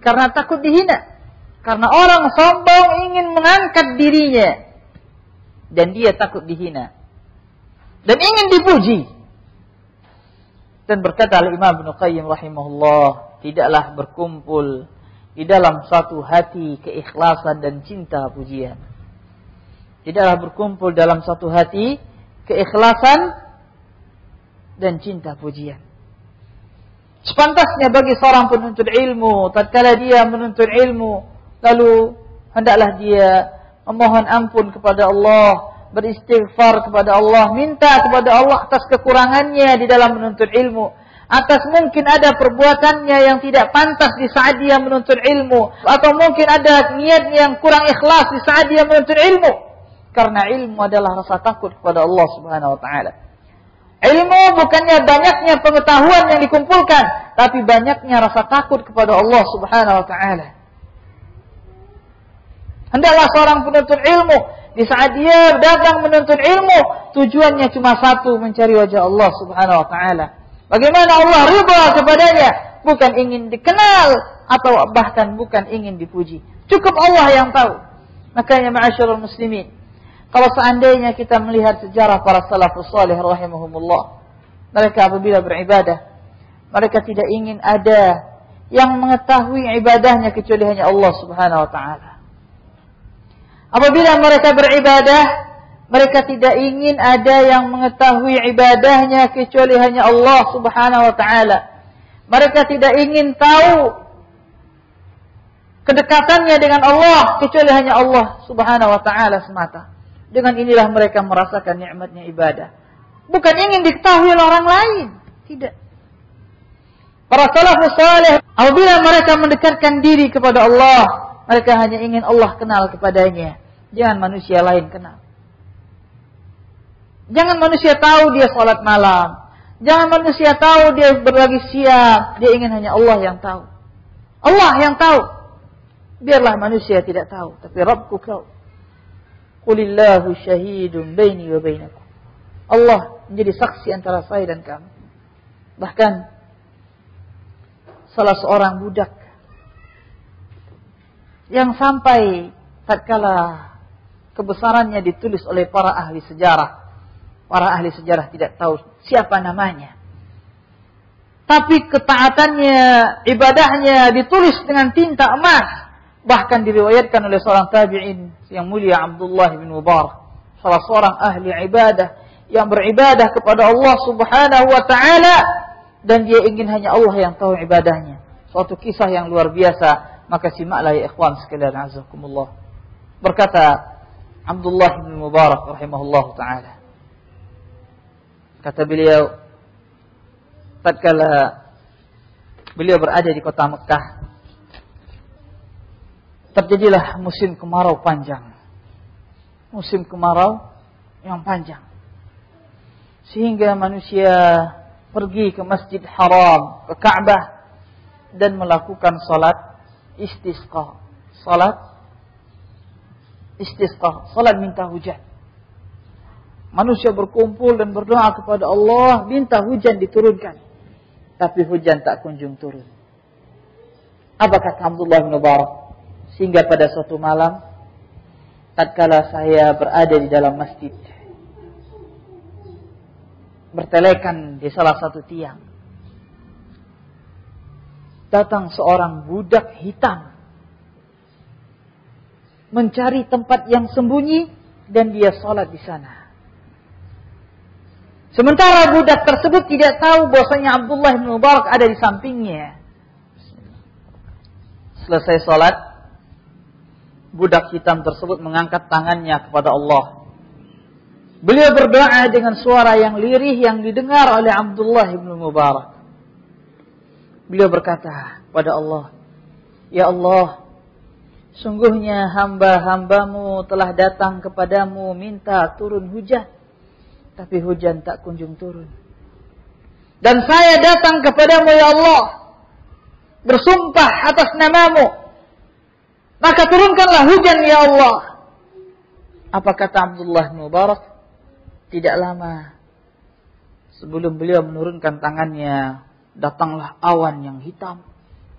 karena takut dihina. Karena orang sombong ingin mengangkat dirinya dan dia takut dihina dan ingin dipuji. Dan berkata Al-Imam Ibnu Qayyim rahimahullah, tidaklah berkumpul di dalam satu hati keikhlasan dan cinta pujian. Tidaklah berkumpul dalam satu hati keikhlasan dan cinta pujian. Sepantasnya bagi seorang penuntut ilmu, tatkala dia menuntut ilmu, lalu hendaklah dia memohon ampun kepada Allah, beristighfar kepada Allah, minta kepada Allah atas kekurangannya di dalam menuntut ilmu, atas mungkin ada perbuatannya yang tidak pantas di saat dia menuntut ilmu, atau mungkin ada niat yang kurang ikhlas di saat dia menuntut ilmu. Karena ilmu adalah rasa takut kepada Allah Subhanahu wa taala. Ilmu bukannya banyaknya pengetahuan yang dikumpulkan, tapi banyaknya rasa takut kepada Allah Subhanahu wa taala. Hendaklah seorang penuntut ilmu, di saat dia datang menuntut ilmu, tujuannya cuma satu, mencari wajah Allah subhanahu wa ta'ala. Bagaimana Allah ridha kepadanya, bukan ingin dikenal, atau bahkan bukan ingin dipuji. Cukup Allah yang tahu. Makanya ma'asyiral muslimin, kalau seandainya kita melihat sejarah para salafus salih rahimahumullah, mereka apabila beribadah, mereka tidak ingin ada yang mengetahui ibadahnya kecuali hanya Allah subhanahu wa ta'ala. Apabila mereka beribadah, mereka tidak ingin ada yang mengetahui ibadahnya kecuali hanya Allah subhanahu wa ta'ala. Mereka tidak ingin tahu kedekatannya dengan Allah kecuali hanya Allah subhanahu wa ta'ala semata. Dengan inilah mereka merasakan nikmatnya ibadah. Bukan ingin diketahui oleh orang lain. Tidak. Para salafus salih, apabila mereka mendekatkan diri kepada Allah, mereka hanya ingin Allah kenal kepadanya. Jangan manusia lain kenal. Jangan manusia tahu dia sholat malam. Jangan manusia tahu dia berbagi siang. Dia ingin hanya Allah yang tahu. Allah yang tahu. Biarlah manusia tidak tahu. Tapi Rabbku kau. Qulillahu syahidun baini wa bainakum. Allah menjadi saksi antara saya dan kamu. Bahkan salah seorang budak yang sampai tatkala kebesarannya ditulis oleh para ahli sejarah. Para ahli sejarah tidak tahu siapa namanya. Tapi ketaatannya, ibadahnya ditulis dengan tinta emas. Bahkan diriwayatkan oleh seorang tabi'in yang mulia Abdullah bin Mubarak. Salah seorang ahli ibadah yang beribadah kepada Allah subhanahu wa ta'ala. Dan dia ingin hanya Allah yang tahu ibadahnya. Suatu kisah yang luar biasa. Maka simaklah ya ikhwan sekalian azakumullah. Berkata Abdullah bin Mubarak rahimahullahu ta'ala, kata beliau, tatkala beliau berada di kota Mekah, terjadilah musim kemarau panjang. Musim kemarau yang panjang. Sehingga manusia pergi ke Masjid Haram, ke Ka'bah, dan melakukan salat istisqa, salat istisqa, salat minta hujan. Manusia berkumpul dan berdoa kepada Allah, minta hujan diturunkan. Tapi hujan tak kunjung turun. Apa kata Abdullah bin Mubarak? Sehingga pada suatu malam, tatkala saya berada di dalam masjid, bertelekan di salah satu tiang, datang seorang budak hitam mencari tempat yang sembunyi dan dia sholat di sana. Sementara budak tersebut tidak tahu bahwasanya Abdullah bin Mubarak ada di sampingnya. Selesai salat, budak hitam tersebut mengangkat tangannya kepada Allah. Beliau berdoa dengan suara yang lirih yang didengar oleh Abdullah bin Mubarak. Beliau berkata kepada Allah, "Ya Allah, sungguhnya hamba-hambamu telah datang kepadamu minta turun hujan, tapi hujan tak kunjung turun. Dan saya datang kepadamu ya Allah, bersumpah atas namamu, maka turunkanlah hujan ya Allah." Apa kata Abdullah bin Mubarak? Tidak lama sebelum beliau menurunkan tangannya, datanglah awan yang hitam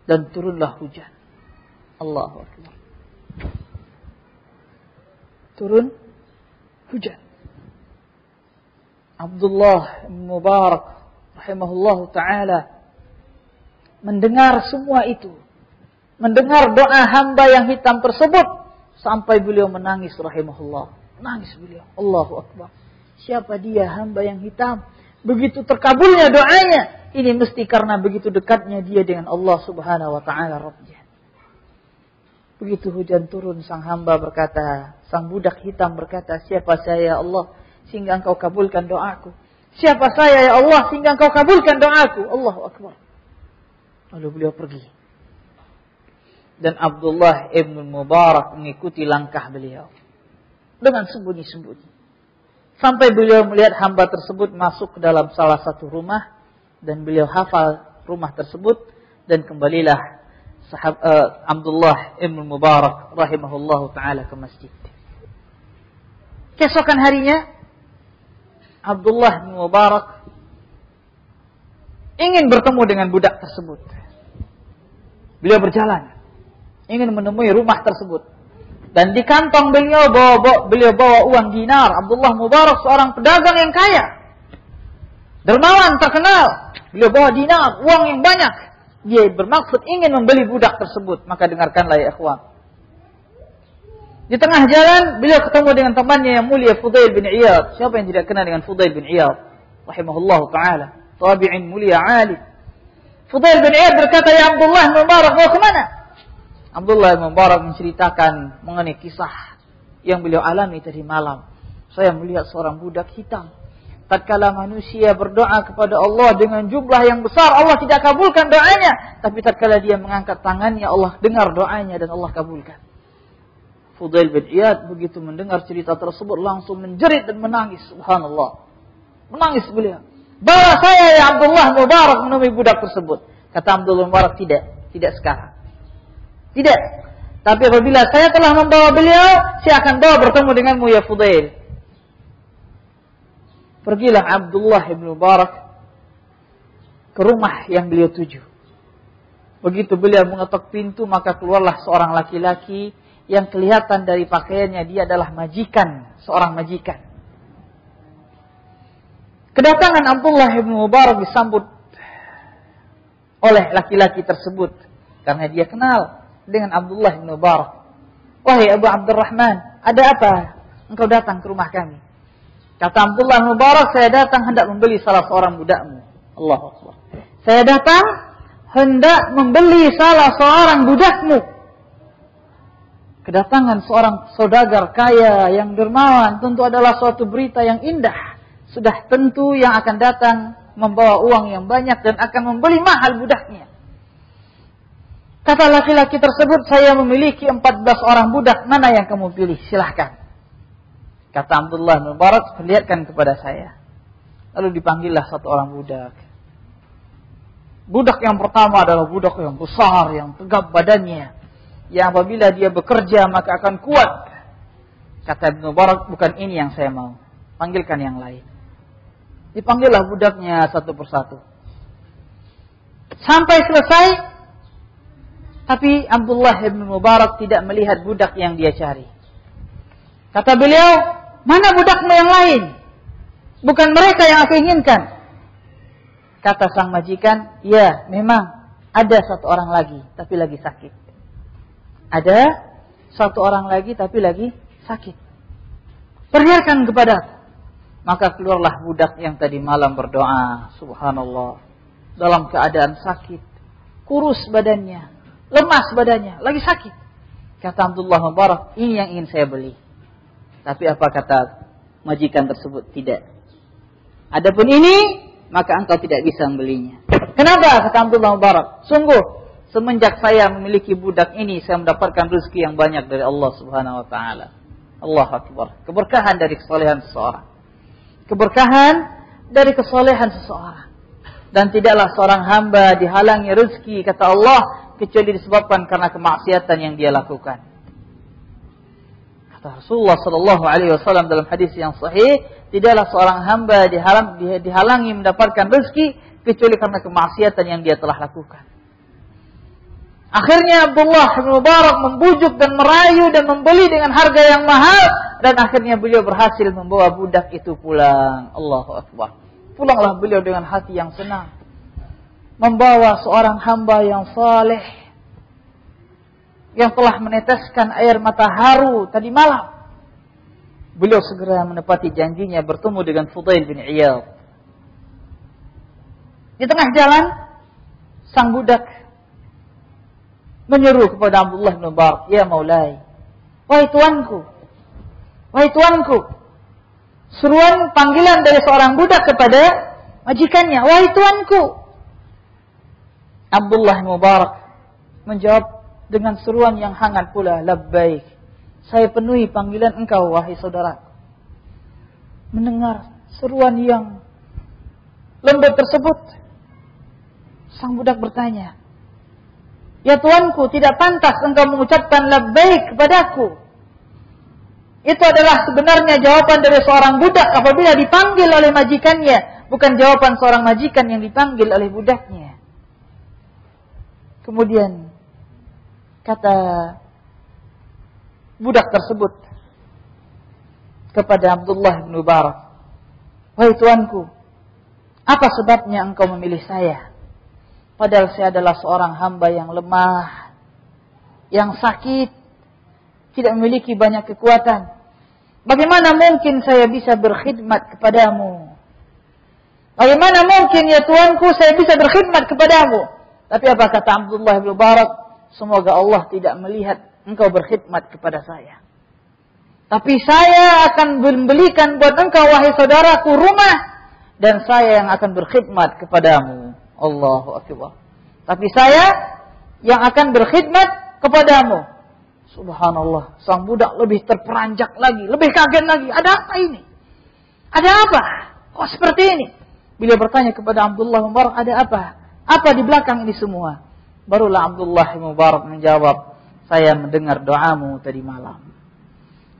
dan turunlah hujan. Allahu Akbar. Turun hujan. Abdullah bin Mubarak rahimahullahu taala mendengar semua itu, mendengar doa hamba yang hitam tersebut sampai beliau menangis rahimahullah. Nangis beliau. Allahu Akbar. Siapa dia hamba yang hitam? Begitu terkabulnya doanya. Ini mesti karena begitu dekatnya dia dengan Allah subhanahu wa ta'ala Rabbnya. Begitu hujan turun, sang hamba berkata, sang budak hitam berkata, "Siapa saya ya Allah sehingga engkau kabulkan doaku? Siapa saya ya Allah sehingga engkau kabulkan doaku?" Allahu Akbar. Lalu beliau pergi. Dan Abdullah ibn Mubarak mengikuti langkah beliau dengan sembunyi-sembunyi. Sampai beliau melihat hamba tersebut masuk ke dalam salah satu rumah. Dan beliau hafal rumah tersebut. Dan kembalilah Abdullah ibn Mubarak rahimahullahu ta'ala ke masjid. Keesokan harinya, Abdullah ibn Mubarak ingin bertemu dengan budak tersebut. Beliau berjalan, ingin menemui rumah tersebut. Dan di kantong beliau bawa uang dinar. Abdullah Mubarak seorang pedagang yang kaya, dermawan terkenal. Beliau bawa dinar, uang yang banyak. Dia bermaksud ingin membeli budak tersebut. Maka dengarkanlah ya ikhwan. Di tengah jalan, beliau ketemu dengan temannya yang mulia Fudail bin Iyad. Siapa yang tidak kenal dengan Fudail bin Iyad? Rahimahullahu ta'ala. Tabi'in mulia alim. Fudail bin Iyad berkata, "Ya Abdullah Mubarak, mau ke mana?" Abdullah Mubarak menceritakan mengenai kisah yang beliau alami tadi malam. "Saya melihat seorang budak hitam. Tatkala manusia berdoa kepada Allah dengan jumlah yang besar, Allah tidak kabulkan doanya. Tapi tatkala dia mengangkat tangannya, Allah dengar doanya dan Allah kabulkan." Fudail bin Iyad begitu mendengar cerita tersebut langsung menjerit dan menangis. Subhanallah. Menangis beliau. "Bawa saya ya Abdullah Mubarak menemui budak tersebut." Kata Abdullah Mubarak, "Tidak. Tidak sekarang. Tidak. Tapi apabila saya telah membawa beliau, saya akan bawa bertemu denganmu ya Fudail." Pergilah Abdullah ibn Mubarak ke rumah yang beliau tuju. Begitu beliau mengetuk pintu, maka keluarlah seorang laki-laki yang kelihatan dari pakaiannya dia adalah majikan, seorang majikan. Kedatangan Abdullah ibn Mubarak disambut oleh laki-laki tersebut karena dia kenal dengan Abdullah ibn Mubarak. "Wahai Abu Abdurrahman, ada apa engkau datang ke rumah kami?" Kata Abdullah Mubarak, "Saya datang hendak membeli salah seorang budakmu." Allahu Akbar. "Saya datang hendak membeli salah seorang budakmu." Kedatangan seorang saudagar kaya yang dermawan tentu adalah suatu berita yang indah. Sudah tentu yang akan datang membawa uang yang banyak dan akan membeli mahal budaknya. Kata laki-laki tersebut, "Saya memiliki 14 orang budak, mana yang kamu pilih? Silahkan." Kata Abdullah bin Mubarak, "Perlihatkan kepada saya." Lalu dipanggillah satu orang budak. Budak yang pertama adalah budak yang besar, yang tegap badannya, yang apabila dia bekerja maka akan kuat. Kata Ibn Mubarak, "Bukan ini yang saya mau. Panggilkan yang lain." Dipanggillah budaknya satu persatu. Sampai selesai, tapi Abdullah bin Mubarak tidak melihat budak yang dia cari. Kata beliau, "Mana budakmu yang lain? Bukan mereka yang aku inginkan." Kata sang majikan, "Ya, memang ada satu orang lagi, tapi lagi sakit. Ada satu orang lagi, tapi lagi sakit. Perlihatkan kepada aku." Maka keluarlah budak yang tadi malam berdoa, subhanallah, dalam keadaan sakit, kurus badannya, lemas badannya, lagi sakit. Kata Abdullah Mubarak, ini yang ingin saya beli. Tapi apa kata majikan tersebut? Tidak. Adapun ini, maka engkau tidak bisa membelinya. Kenapa? Kata Abdullah Mubarak, sungguh, semenjak saya memiliki budak ini, saya mendapatkan rezeki yang banyak dari Allah Subhanahu Wa Taala. Allahu Akbar. Keberkahan dari kesolehan seseorang. Keberkahan dari kesolehan seseorang. Dan tidaklah seorang hamba dihalangi rezeki, kata Allah, kecuali disebabkan karena kemaksiatan yang dia lakukan. Kata Rasulullah SAW dalam hadis yang sahih, tidaklah seorang hamba dihalangi mendapatkan rezeki, kecuali karena kemaksiatan yang dia telah lakukan. Akhirnya Abdullah bin Mubarak membujuk dan merayu dan membeli dengan harga yang mahal. Dan akhirnya beliau berhasil membawa budak itu pulang. Allahu Akbar. Pulanglah beliau dengan hati yang senang. Membawa seorang hamba yang saleh, yang telah meneteskan air mata haru tadi malam. Beliau segera menepati janjinya bertemu dengan Fudail bin Iyad. Di tengah jalan, sang budak menyeru kepada Abdullah bin Mubarak, ya Maulai, wahai tuanku, seruan panggilan dari seorang budak kepada majikannya, wahai tuanku. Abdullah bin Mubarak menjawab dengan seruan yang hangat pula, labbaik, saya penuhi panggilan engkau wahai saudaraku. Mendengar seruan yang lembut tersebut, sang budak bertanya, ya tuanku, tidak pantas engkau mengucapkan labbaik kepadaku. Itu adalah sebenarnya jawaban dari seorang budak apabila dipanggil oleh majikannya, bukan jawaban seorang majikan yang dipanggil oleh budaknya. Kemudian kata budak tersebut kepada Abdullah bin Mubarak, wahai tuanku, apa sebabnya engkau memilih saya? Padahal saya adalah seorang hamba yang lemah, yang sakit, tidak memiliki banyak kekuatan. Bagaimana mungkin saya bisa berkhidmat kepadamu? Bagaimana mungkin ya tuanku saya bisa berkhidmat kepadamu? Tapi apa kata Abdullah bin Mubarak? Semoga Allah tidak melihat engkau berkhidmat kepada saya. Tapi saya akan membelikan buat engkau wahai saudaraku rumah, dan saya yang akan berkhidmat kepadamu. Allahu Akbar. Tapi saya yang akan berkhidmat kepadamu. Subhanallah. Sang budak lebih terperanjak lagi, lebih kaget lagi. Ada apa ini? Ada apa? Kok seperti ini? Bila bertanya kepada Abdullah bin Mubarak, ada apa? Apa di belakang ini semua? Barulah Abdullah bin Mubarak menjawab, saya mendengar doamu tadi malam.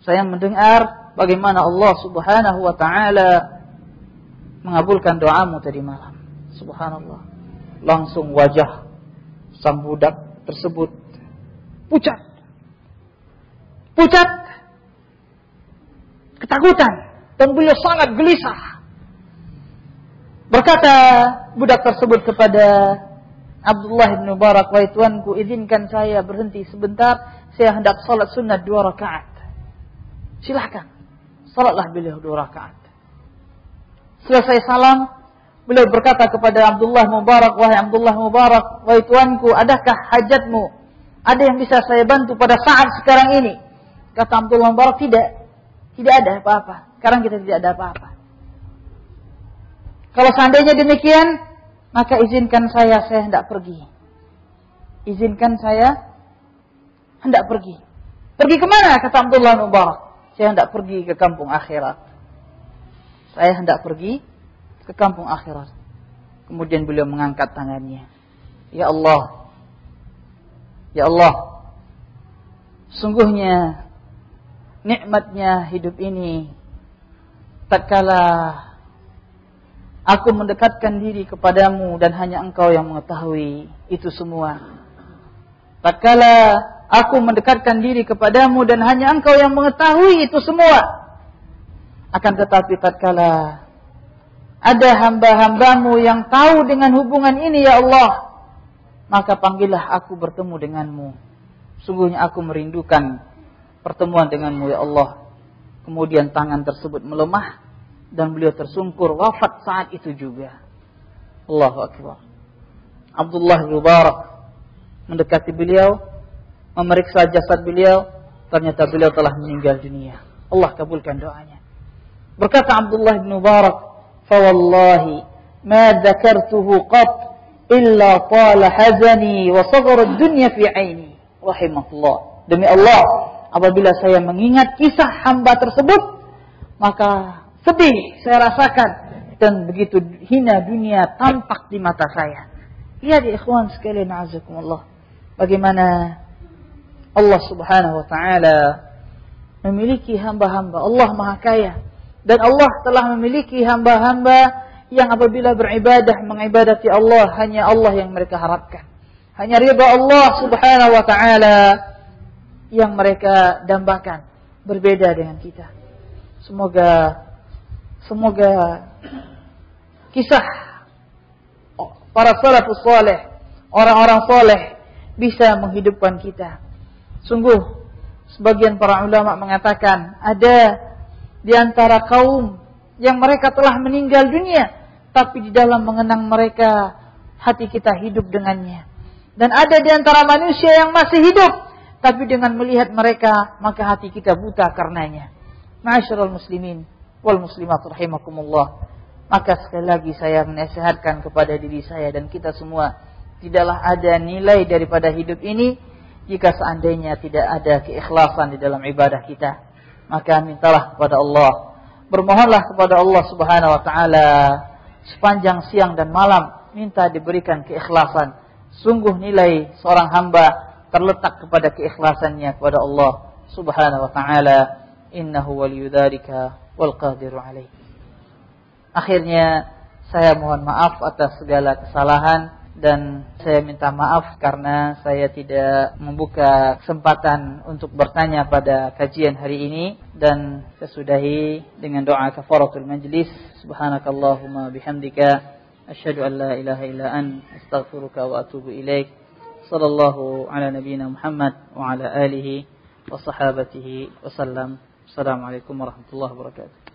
Saya mendengar bagaimana Allah Subhanahu Wa Ta'ala mengabulkan doamu tadi malam. Subhanallah. Langsung wajah sang budak tersebut pucat, ketakutan, dan beliau sangat gelisah. Berkata budak tersebut kepada Abdullah bin Mubarak, wahai tuanku, izinkan saya berhenti sebentar, saya hendak salat sunat 2 rakaat. Silakan, salatlah beliau 2 rakaat. Selesai salam, beliau berkata kepada Abdullah Mubarak, wahai Abdullah Mubarak, wahai tuanku, adakah hajatmu? Ada yang bisa saya bantu pada saat sekarang ini? Kata Abdullah Mubarak, tidak ada apa-apa. Sekarang kita tidak ada apa-apa. Kalau seandainya demikian, maka izinkan saya hendak pergi. Izinkan saya hendak pergi. Pergi kemana? Kata Abdullah Mubarak, saya hendak pergi ke kampung akhirat. Saya hendak pergi ke kampung akhirat. Kemudian beliau mengangkat tangannya. Ya Allah. Ya Allah. Sungguhnya nikmatnya hidup ini tatkala aku mendekatkan diri kepadamu dan hanya engkau yang mengetahui itu semua. Tatkala aku mendekatkan diri kepadamu dan hanya engkau yang mengetahui itu semua. Akan tetapi tatkala ada hamba-hambamu yang tahu dengan hubungan ini, ya Allah, maka panggillah aku bertemu denganmu. Sungguhnya aku merindukan pertemuan denganmu, ya Allah. Kemudian tangan tersebut melemah, dan beliau tersungkur wafat saat itu juga. Allahu Akbar. Abdullah bin Mubarak mendekati beliau, memeriksa jasad beliau, ternyata beliau telah meninggal dunia. Allah kabulkan doanya. Berkata Abdullah bin Mubarak, "Fa wallahi ma dzakartuhu qat illa tala hazani wa sagharat dunya fi aini." Rahimahullah. Demi Allah, apabila saya mengingat kisah hamba tersebut, maka sedih saya rasakan dan begitu hina dunia tampak di mata saya. Lihat ikhwan sekalian, azakumullah, bagaimana Allah Subhanahu wa taala memiliki hamba-hamba. Allah Maha Kaya, dan Allah telah memiliki hamba-hamba yang apabila beribadah, mengibadati Allah, hanya Allah yang mereka harapkan, hanya ridha Allah Subhanahu wa taala yang mereka dambakan. Berbeda dengan kita. Semoga kisah para salafus saleh, orang-orang saleh, bisa menghidupkan kita. Sungguh sebagian para ulama mengatakan ada di antara kaum yang mereka telah meninggal dunia, tapi di dalam mengenang mereka hati kita hidup dengannya. Dan ada di antara manusia yang masih hidup, tapi dengan melihat mereka maka hati kita buta karenanya. Ma'asyiral muslimin wal muslimat rahimakumullah. Maka sekali lagi saya menasihatkan kepada diri saya dan kita semua, tidaklah ada nilai daripada hidup ini jika seandainya tidak ada keikhlasan di dalam ibadah kita. Maka mintalah kepada Allah, bermohonlah kepada Allah Subhanahu wa taala sepanjang siang dan malam, minta diberikan keikhlasan. Sungguh nilai seorang hamba terletak kepada keikhlasannya kepada Allah Subhanahu wa taala. Innahu waliyudzalika wal qadiru alaih. Akhirnya saya mohon maaf atas segala kesalahan dan saya minta maaf karena saya tidak membuka kesempatan untuk bertanya pada kajian hari ini, dan saya sudahi dengan doa kafaratul majlis. Subhanakallahumma bihamdika asyhadu an la ilaha illa anta astaghfiruka wa atubu ilaik. Sallallahu ala nabiyyina Muhammad wa ala alihi wa sahbihi wasallam. Assalamualaikum warahmatullahi wabarakatuh.